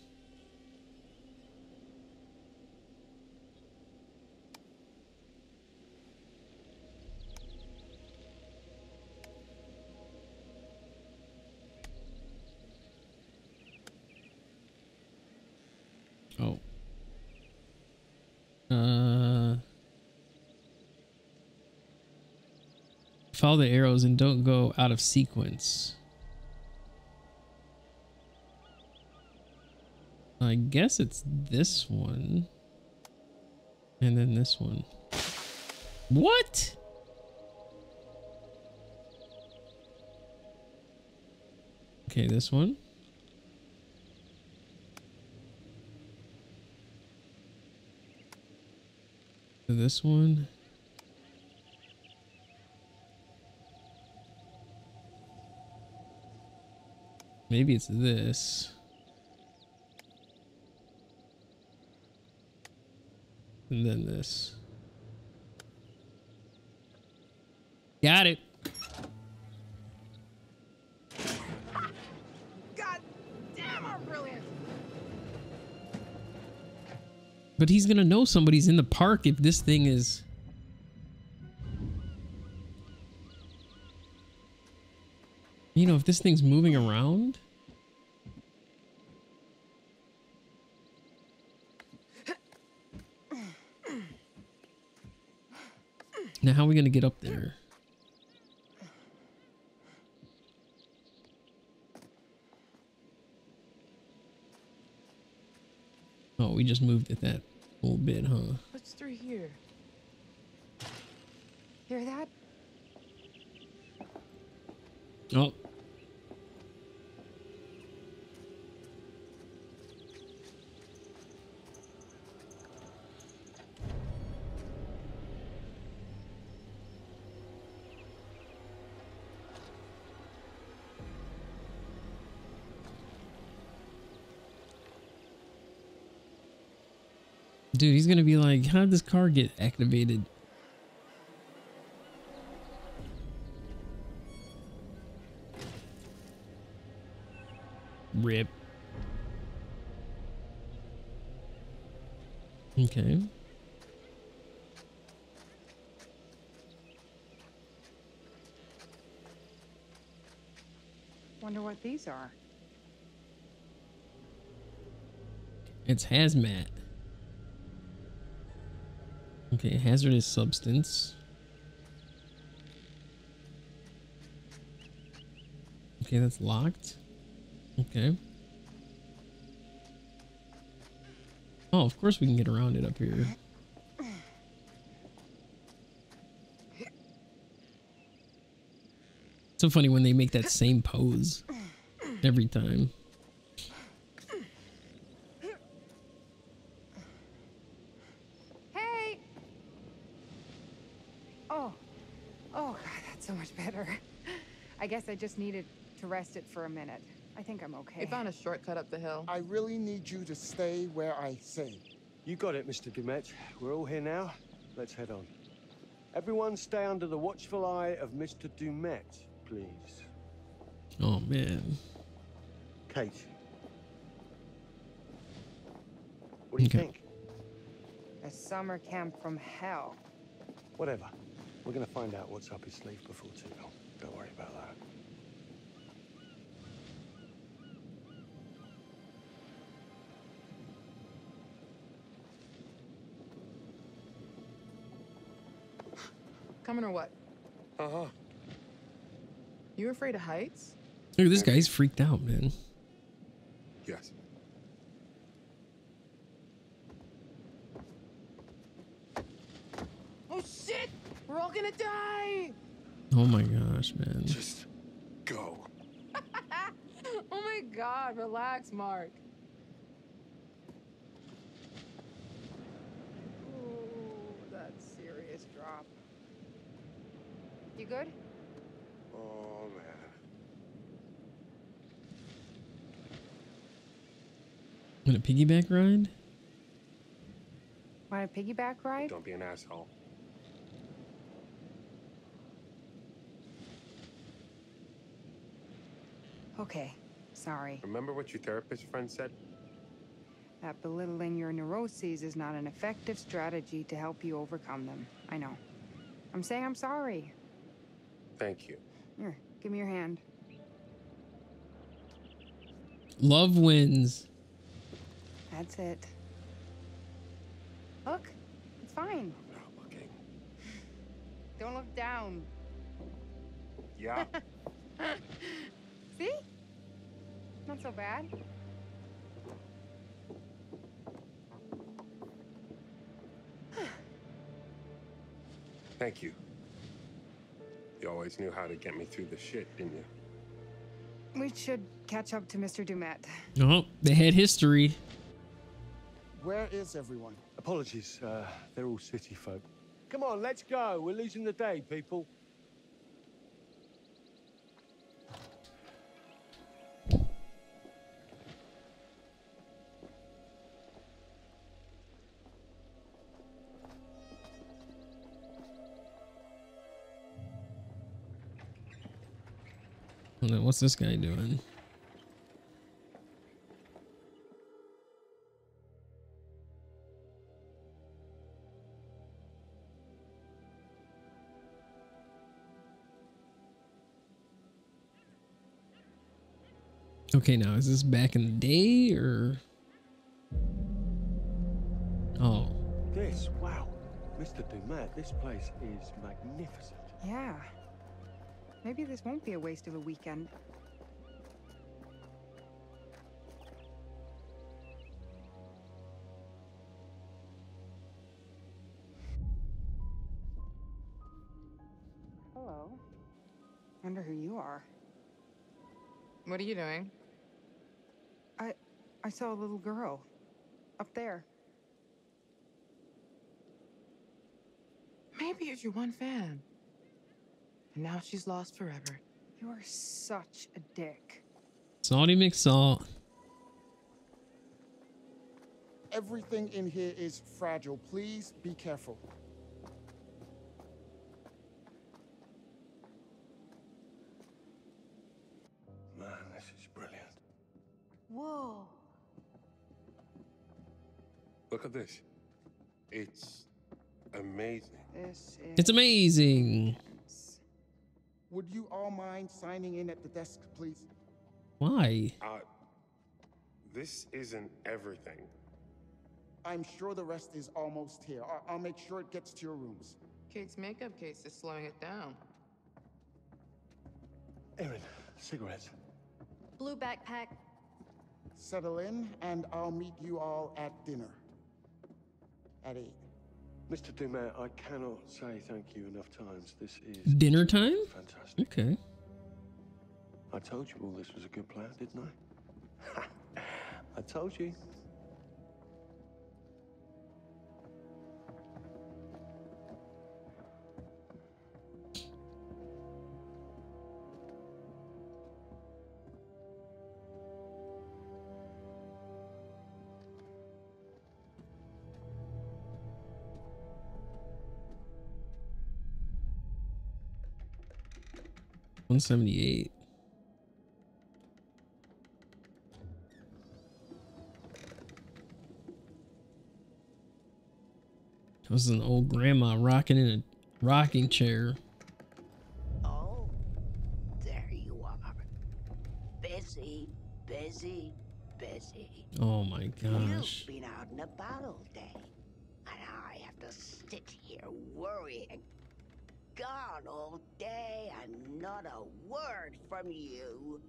Oh. Follow the arrows and don't go out of sequence. I guess it's this one. And then this one. What? Okay, this one. This one. Maybe it's this. And then this. Got it. God damn, I'm brilliant. But he's gonna know somebody's in the park if this thing is... You know, if this thing's moving around. Now, how are we going to get up there? Oh, we just moved it that little bit, huh? What's through here? Hear that? Oh. Dude, he's gonna be like, how did this car get activated? Rip. Okay. Wonder what these are. It's hazmat. Okay, hazardous substance. Okay, that's locked. Okay. Oh, of course we can get around it up here. It's so funny when they make that same pose every time. I guess I just needed to rest it for a minute. I think I'm okay. I found a shortcut up the hill. I really need you to stay where I say. You got it, Mr. Dumet. We're all here now. Let's head on. Everyone stay under the watchful eye of Mr. Dumet, please. Oh, man. Kate. What do you think? A summer camp from hell. Whatever. We're going to find out what's up his sleeve before too long. Don't worry about that. Coming or what? Uh-huh. You afraid of heights? Look at this guy. He's freaked out, man. Yes. Oh, shit! We're all gonna die! Oh my gosh, man. Just go. Oh my God, relax, Mark. Ooh, that's serious drop. You good? Oh, man. Want a piggyback ride? Want a piggyback ride? Don't be an asshole. Okay, sorry. Remember what your therapist friend said? That belittling your neuroses is not an effective strategy to help you overcome them. I know. I'm saying I'm sorry. Thank you. Here, give me your hand. Love wins. That's it. Look, it's fine. I'm not looking. Don't look down. Yeah. See? Not so bad. Thank you. You always knew how to get me through the shit, didn't you? We should catch up to Mr. Dumet. Oh, they had history. Where is everyone? Apologies. They're all city folk. Come on, let's go. We're losing the day, people. What's this guy doing? Okay, now is this back in the day or? Oh. This, wow. Mr. Dumet, this place is magnificent. Yeah. Maybe this won't be a waste of a weekend. Hello. Wonder who you are. What are you doing? I saw a little girl up there. Maybe it's your one fan. And now she's lost forever. You are such a dick. Salty McSalt. Everything in here is fragile. Please be careful. Man, this is brilliant. Whoa. Look at this. It's amazing. It's amazing. Would you all mind signing in at the desk, please? Why? This isn't everything. I'm sure the rest is almost here. I'll make sure it gets to your rooms. Kate's makeup case is slowing it down. Aaron, cigarettes. Blue backpack. Settle in, and I'll meet you all at dinner. At 8. Mr. Dumet, I cannot say thank you enough times. This is... Dinner time? Fantastic. Okay. I told you all this was a good plan, didn't I? I told you. $178. This is an old grandma rocking in a rocking chair. Oh, there you are. Busy, busy, busy. Oh my gosh. You've been out and about all day, and I have to sit here worrying. Gone all day and not a word from you.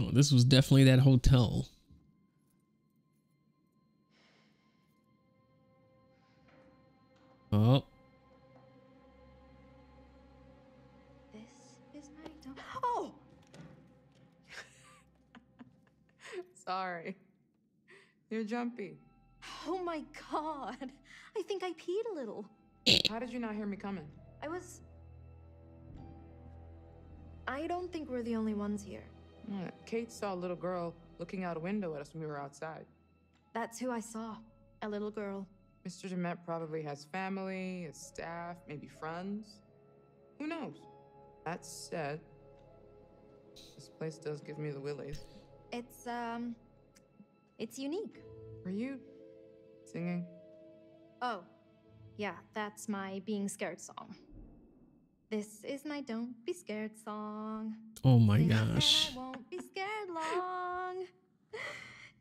Oh, this was definitely that hotel. Oh. Sorry. You're jumpy. Oh my god. I think I peed a little. How did you not hear me coming? I don't think we're the only ones here. Yeah, Kate saw a little girl looking out a window at us when we were outside. That's who I saw. A little girl. Mr. Dumet probably has family, his staff, maybe friends. Who knows? That said, this place does give me the willies. It's unique. Are you singing? Oh, yeah, that's my being scared song. This is my don't be scared song. Oh my gosh. I won't be scared long.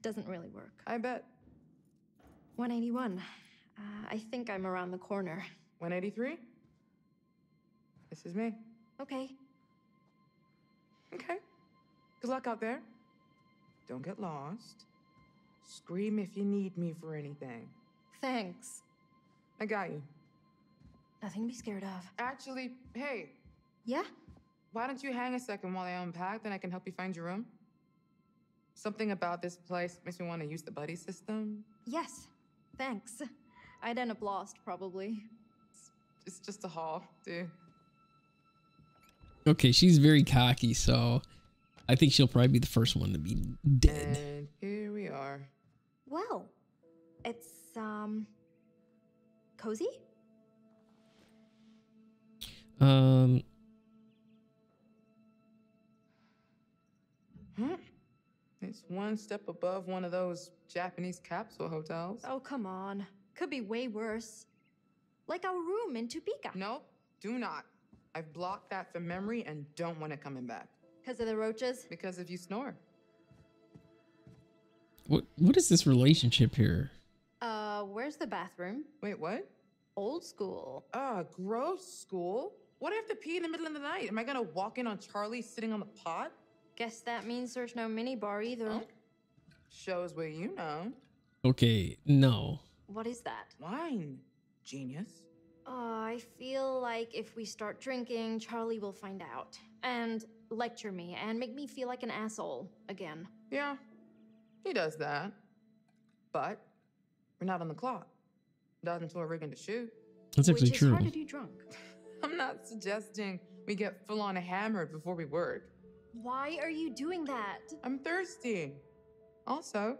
Doesn't really work. I bet. 181. I think I'm around the corner. 183? This is me. Okay. Okay. Good luck out there. Don't get lost. Scream if you need me for anything. Thanks. I got you. Nothing to be scared of. Actually, hey. Yeah? Why don't you hang a second while I unpack, then I can help you find your room? Something about this place makes me want to use the buddy system. Yes. Thanks. I'd end up lost, probably. It's just a haul, dude. Okay, she's very cocky, so... I think she'll probably be the first one to be dead. And here we are. Well, it's, cozy? It's one step above one of those Japanese capsule hotels. Oh, come on. Could be way worse. Like our room in Topeka. Nope, do not. I've blocked that from memory and don't want it coming back. Because of the roaches? Because if you snore. What is this relationship here? Where's the bathroom? Wait, what? Old school. Gross school? What if I have to pee in the middle of the night? Am I gonna walk in on Charlie sitting on the pot? Guess that means there's no mini bar either. Oh. Shows what you know. Okay, no. What is that? Wine. Genius. I feel like if we start drinking, Charlie will find out and lecture me and make me feel like an asshole again. Yeah, he does that. But we're not on the clock. Not until we're rigging to shoot. That's actually true. Which is hard to do drunk. I'm not suggesting we get full-on hammered before we work. Why are you doing that? I'm thirsty. Also,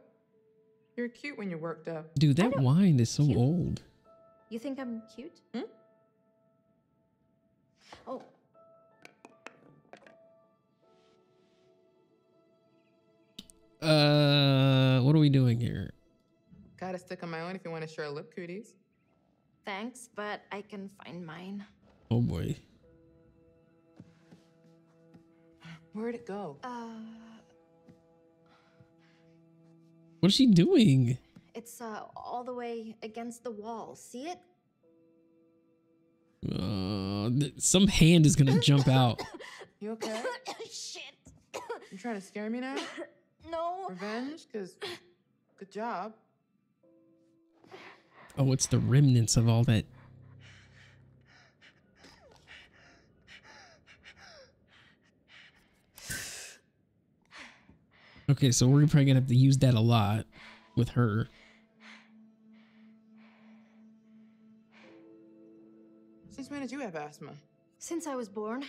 you're cute when you're worked up. Dude, that wine is so old. You think I'm cute? Hmm? Oh. What are we doing here? Gotta stick on my own if you want to share lip cooties. Thanks, but I can find mine. Oh boy. Where'd it go? What is she doing? It's all the way against the wall. See it? Some hand is gonna jump out. You okay? Shit. You trying to scare me now? No. Revenge? Cause good job. Oh, it's the remnants of all that. Okay, so we're probably gonna have to use that a lot with her. Since when did you have asthma? Since I was born.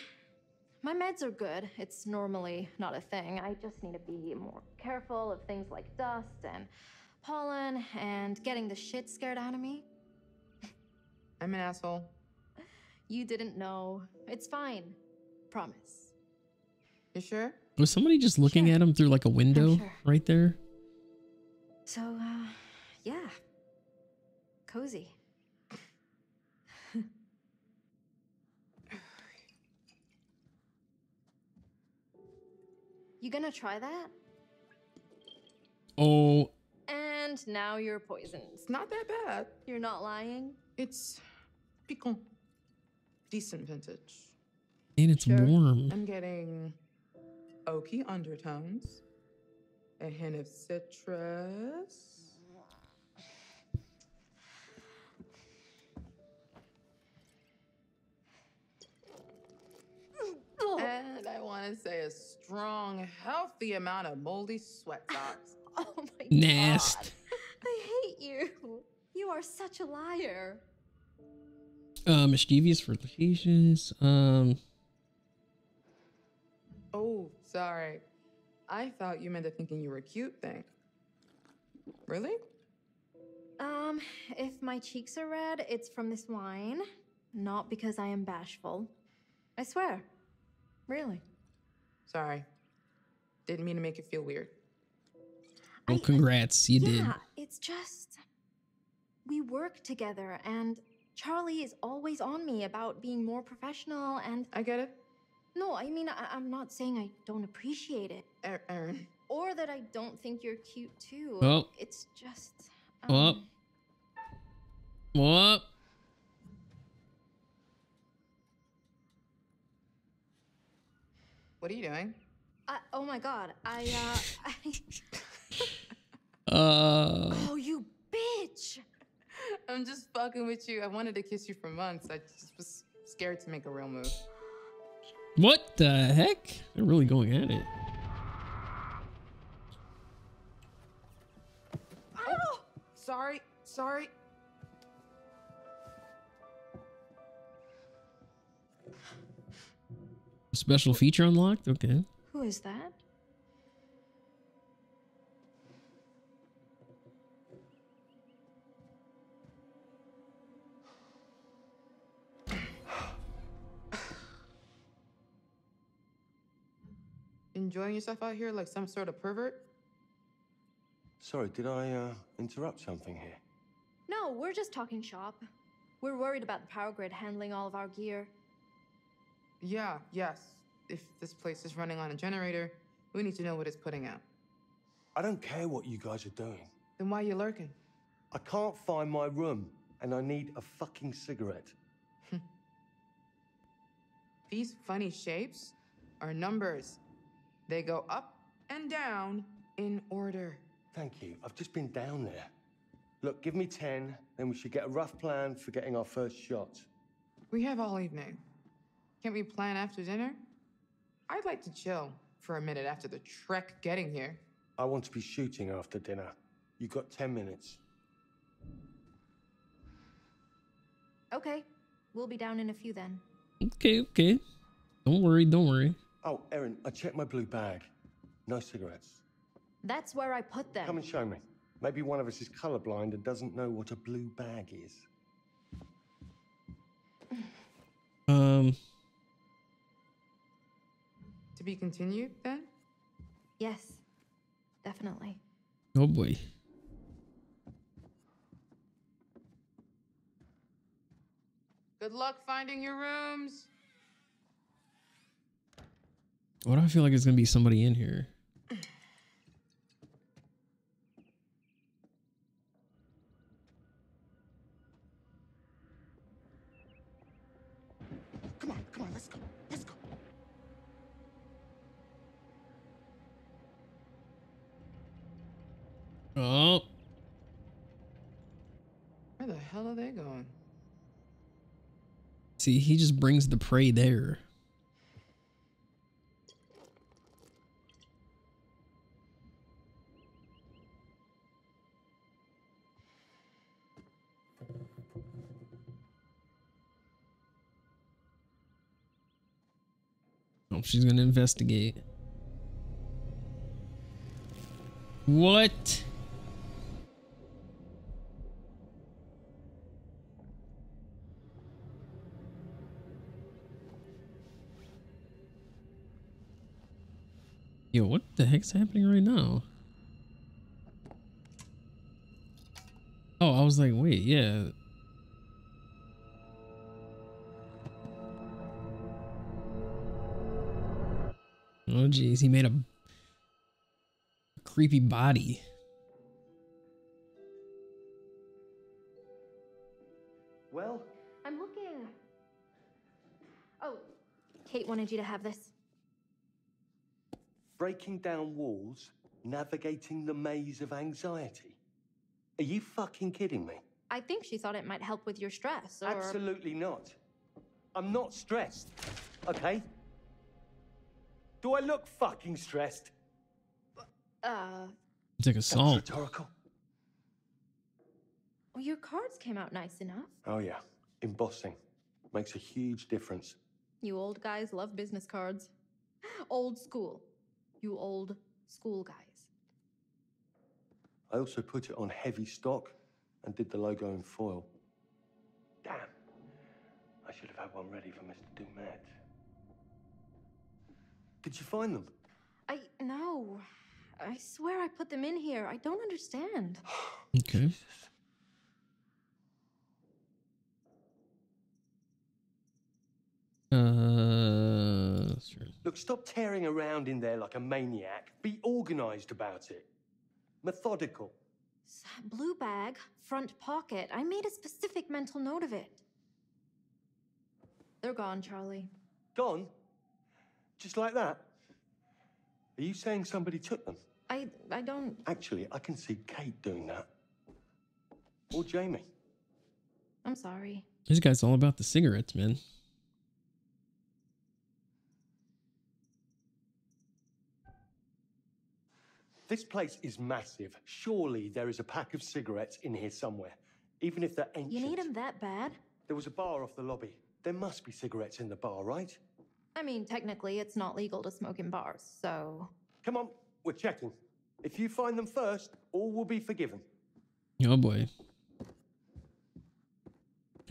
My meds are good. It's normally not a thing. I just need to be more careful of things like dust and pollen and getting the shit scared out of me. I'm an asshole. You didn't know. It's fine. Promise. You sure? Was somebody just looking at him through like a window right there? So, yeah. Cozy. You gonna try that? Oh. And now you're poisoned. It's not that bad. You're not lying. It's piquant. Decent vintage. And it's warm. I'm getting oaky undertones, a hint of citrus. And I want to say a strong, healthy amount of moldy sweat socks. Oh my God. I hate you. You are such a liar. Mischievous flirtations. Oh, sorry. I thought you meant to thinking you were a cute thing. Really? If my cheeks are red, it's from this wine. Not because I am bashful. I swear. Really. Sorry. Didn't mean to make it feel weird. Well, congrats. You did. Yeah, it's just... we work together, and Charlie is always on me about being more professional, and... I get it. No, I mean, I'm not saying I don't appreciate it. Aaron. Or that I don't think you're cute, too. Oh. It's just... What? What are you doing? Oh, my God. Oh, you bitch. I'm just fucking with you. I wanted to kiss you for months. I just was scared to make a real move. What the heck? They're really going at it. Oh, sorry, sorry. Special feature unlocked? Okay. Who is that? enjoying yourself out here like some sort of pervert? Sorry, did I interrupt something here? No, we're just talking shop. We're worried about the power grid handling all of our gear. Yeah, yes. If this place is running on a generator, we need to know what it's putting out. I don't care what you guys are doing. Then why are you lurking? I can't find my room, and I need a fucking cigarette. These funny shapes are numbers. They go up and down in order. Thank you. I've just been down there. Look, give me 10, then we should get a rough plan for getting our first shot. We have all evening. Can't we plan after dinner? I'd like to chill for a minute after the trek getting here. I want to be shooting after dinner. You've got 10 minutes. Okay. We'll be down in a few then. Okay, okay. Don't worry, don't worry. Oh, Erin, I checked my blue bag. No cigarettes. That's where I put them. Come and show me. Maybe one of us is colorblind and doesn't know what a blue bag is. To be continued, then? Yes, definitely. Oh boy. Good luck finding your rooms. What do I feel like it's gonna be somebody in here? Come on, let's go. Let's go. Oh. Where the hell are they going? See, he just brings the prey there. Oh, she's gonna investigate. What? Yo, what the heck's happening right now? Oh, I was like, wait, yeah. Oh, geez, he made a creepy body. Well, I'm looking. Oh, Kate wanted you to have this. Breaking down walls, navigating the maze of anxiety. Are you fucking kidding me? I think she thought it might help with your stress, or... Absolutely not. I'm not stressed, okay? Do I look fucking stressed? It's like a song. That's rhetorical. Well, your cards came out nice enough. Oh, yeah. Embossing. Makes a huge difference. You old guys love business cards. Old school. You old school guys. I also put it on heavy stock and did the logo in foil. Damn. I should have had one ready for Mr. Dumet. Did you find them? No. I swear I put them in here. I don't understand. Okay. Jesus. Sure. Look, stop tearing around in there like a maniac. Be organized about it. Methodical. Blue bag, front pocket. I made a specific mental note of it. They're gone, Charlie. Gone? Just like that? Are you saying somebody took them? I don't... Actually, I can see Kate doing that. Or Jamie. I'm sorry. This guy's all about the cigarettes, man. This place is massive. Surely there is a pack of cigarettes in here somewhere, even if they're ancient. You need them that bad? There was a bar off the lobby. There must be cigarettes in the bar, right? I mean, technically, it's not legal to smoke in bars, so... Come on, we're checking. If you find them first, all will be forgiven. Oh, boy.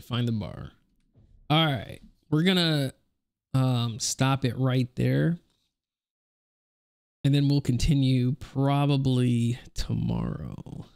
Find the bar. All right. We're gonna stop it right there. And then we'll continue probably tomorrow.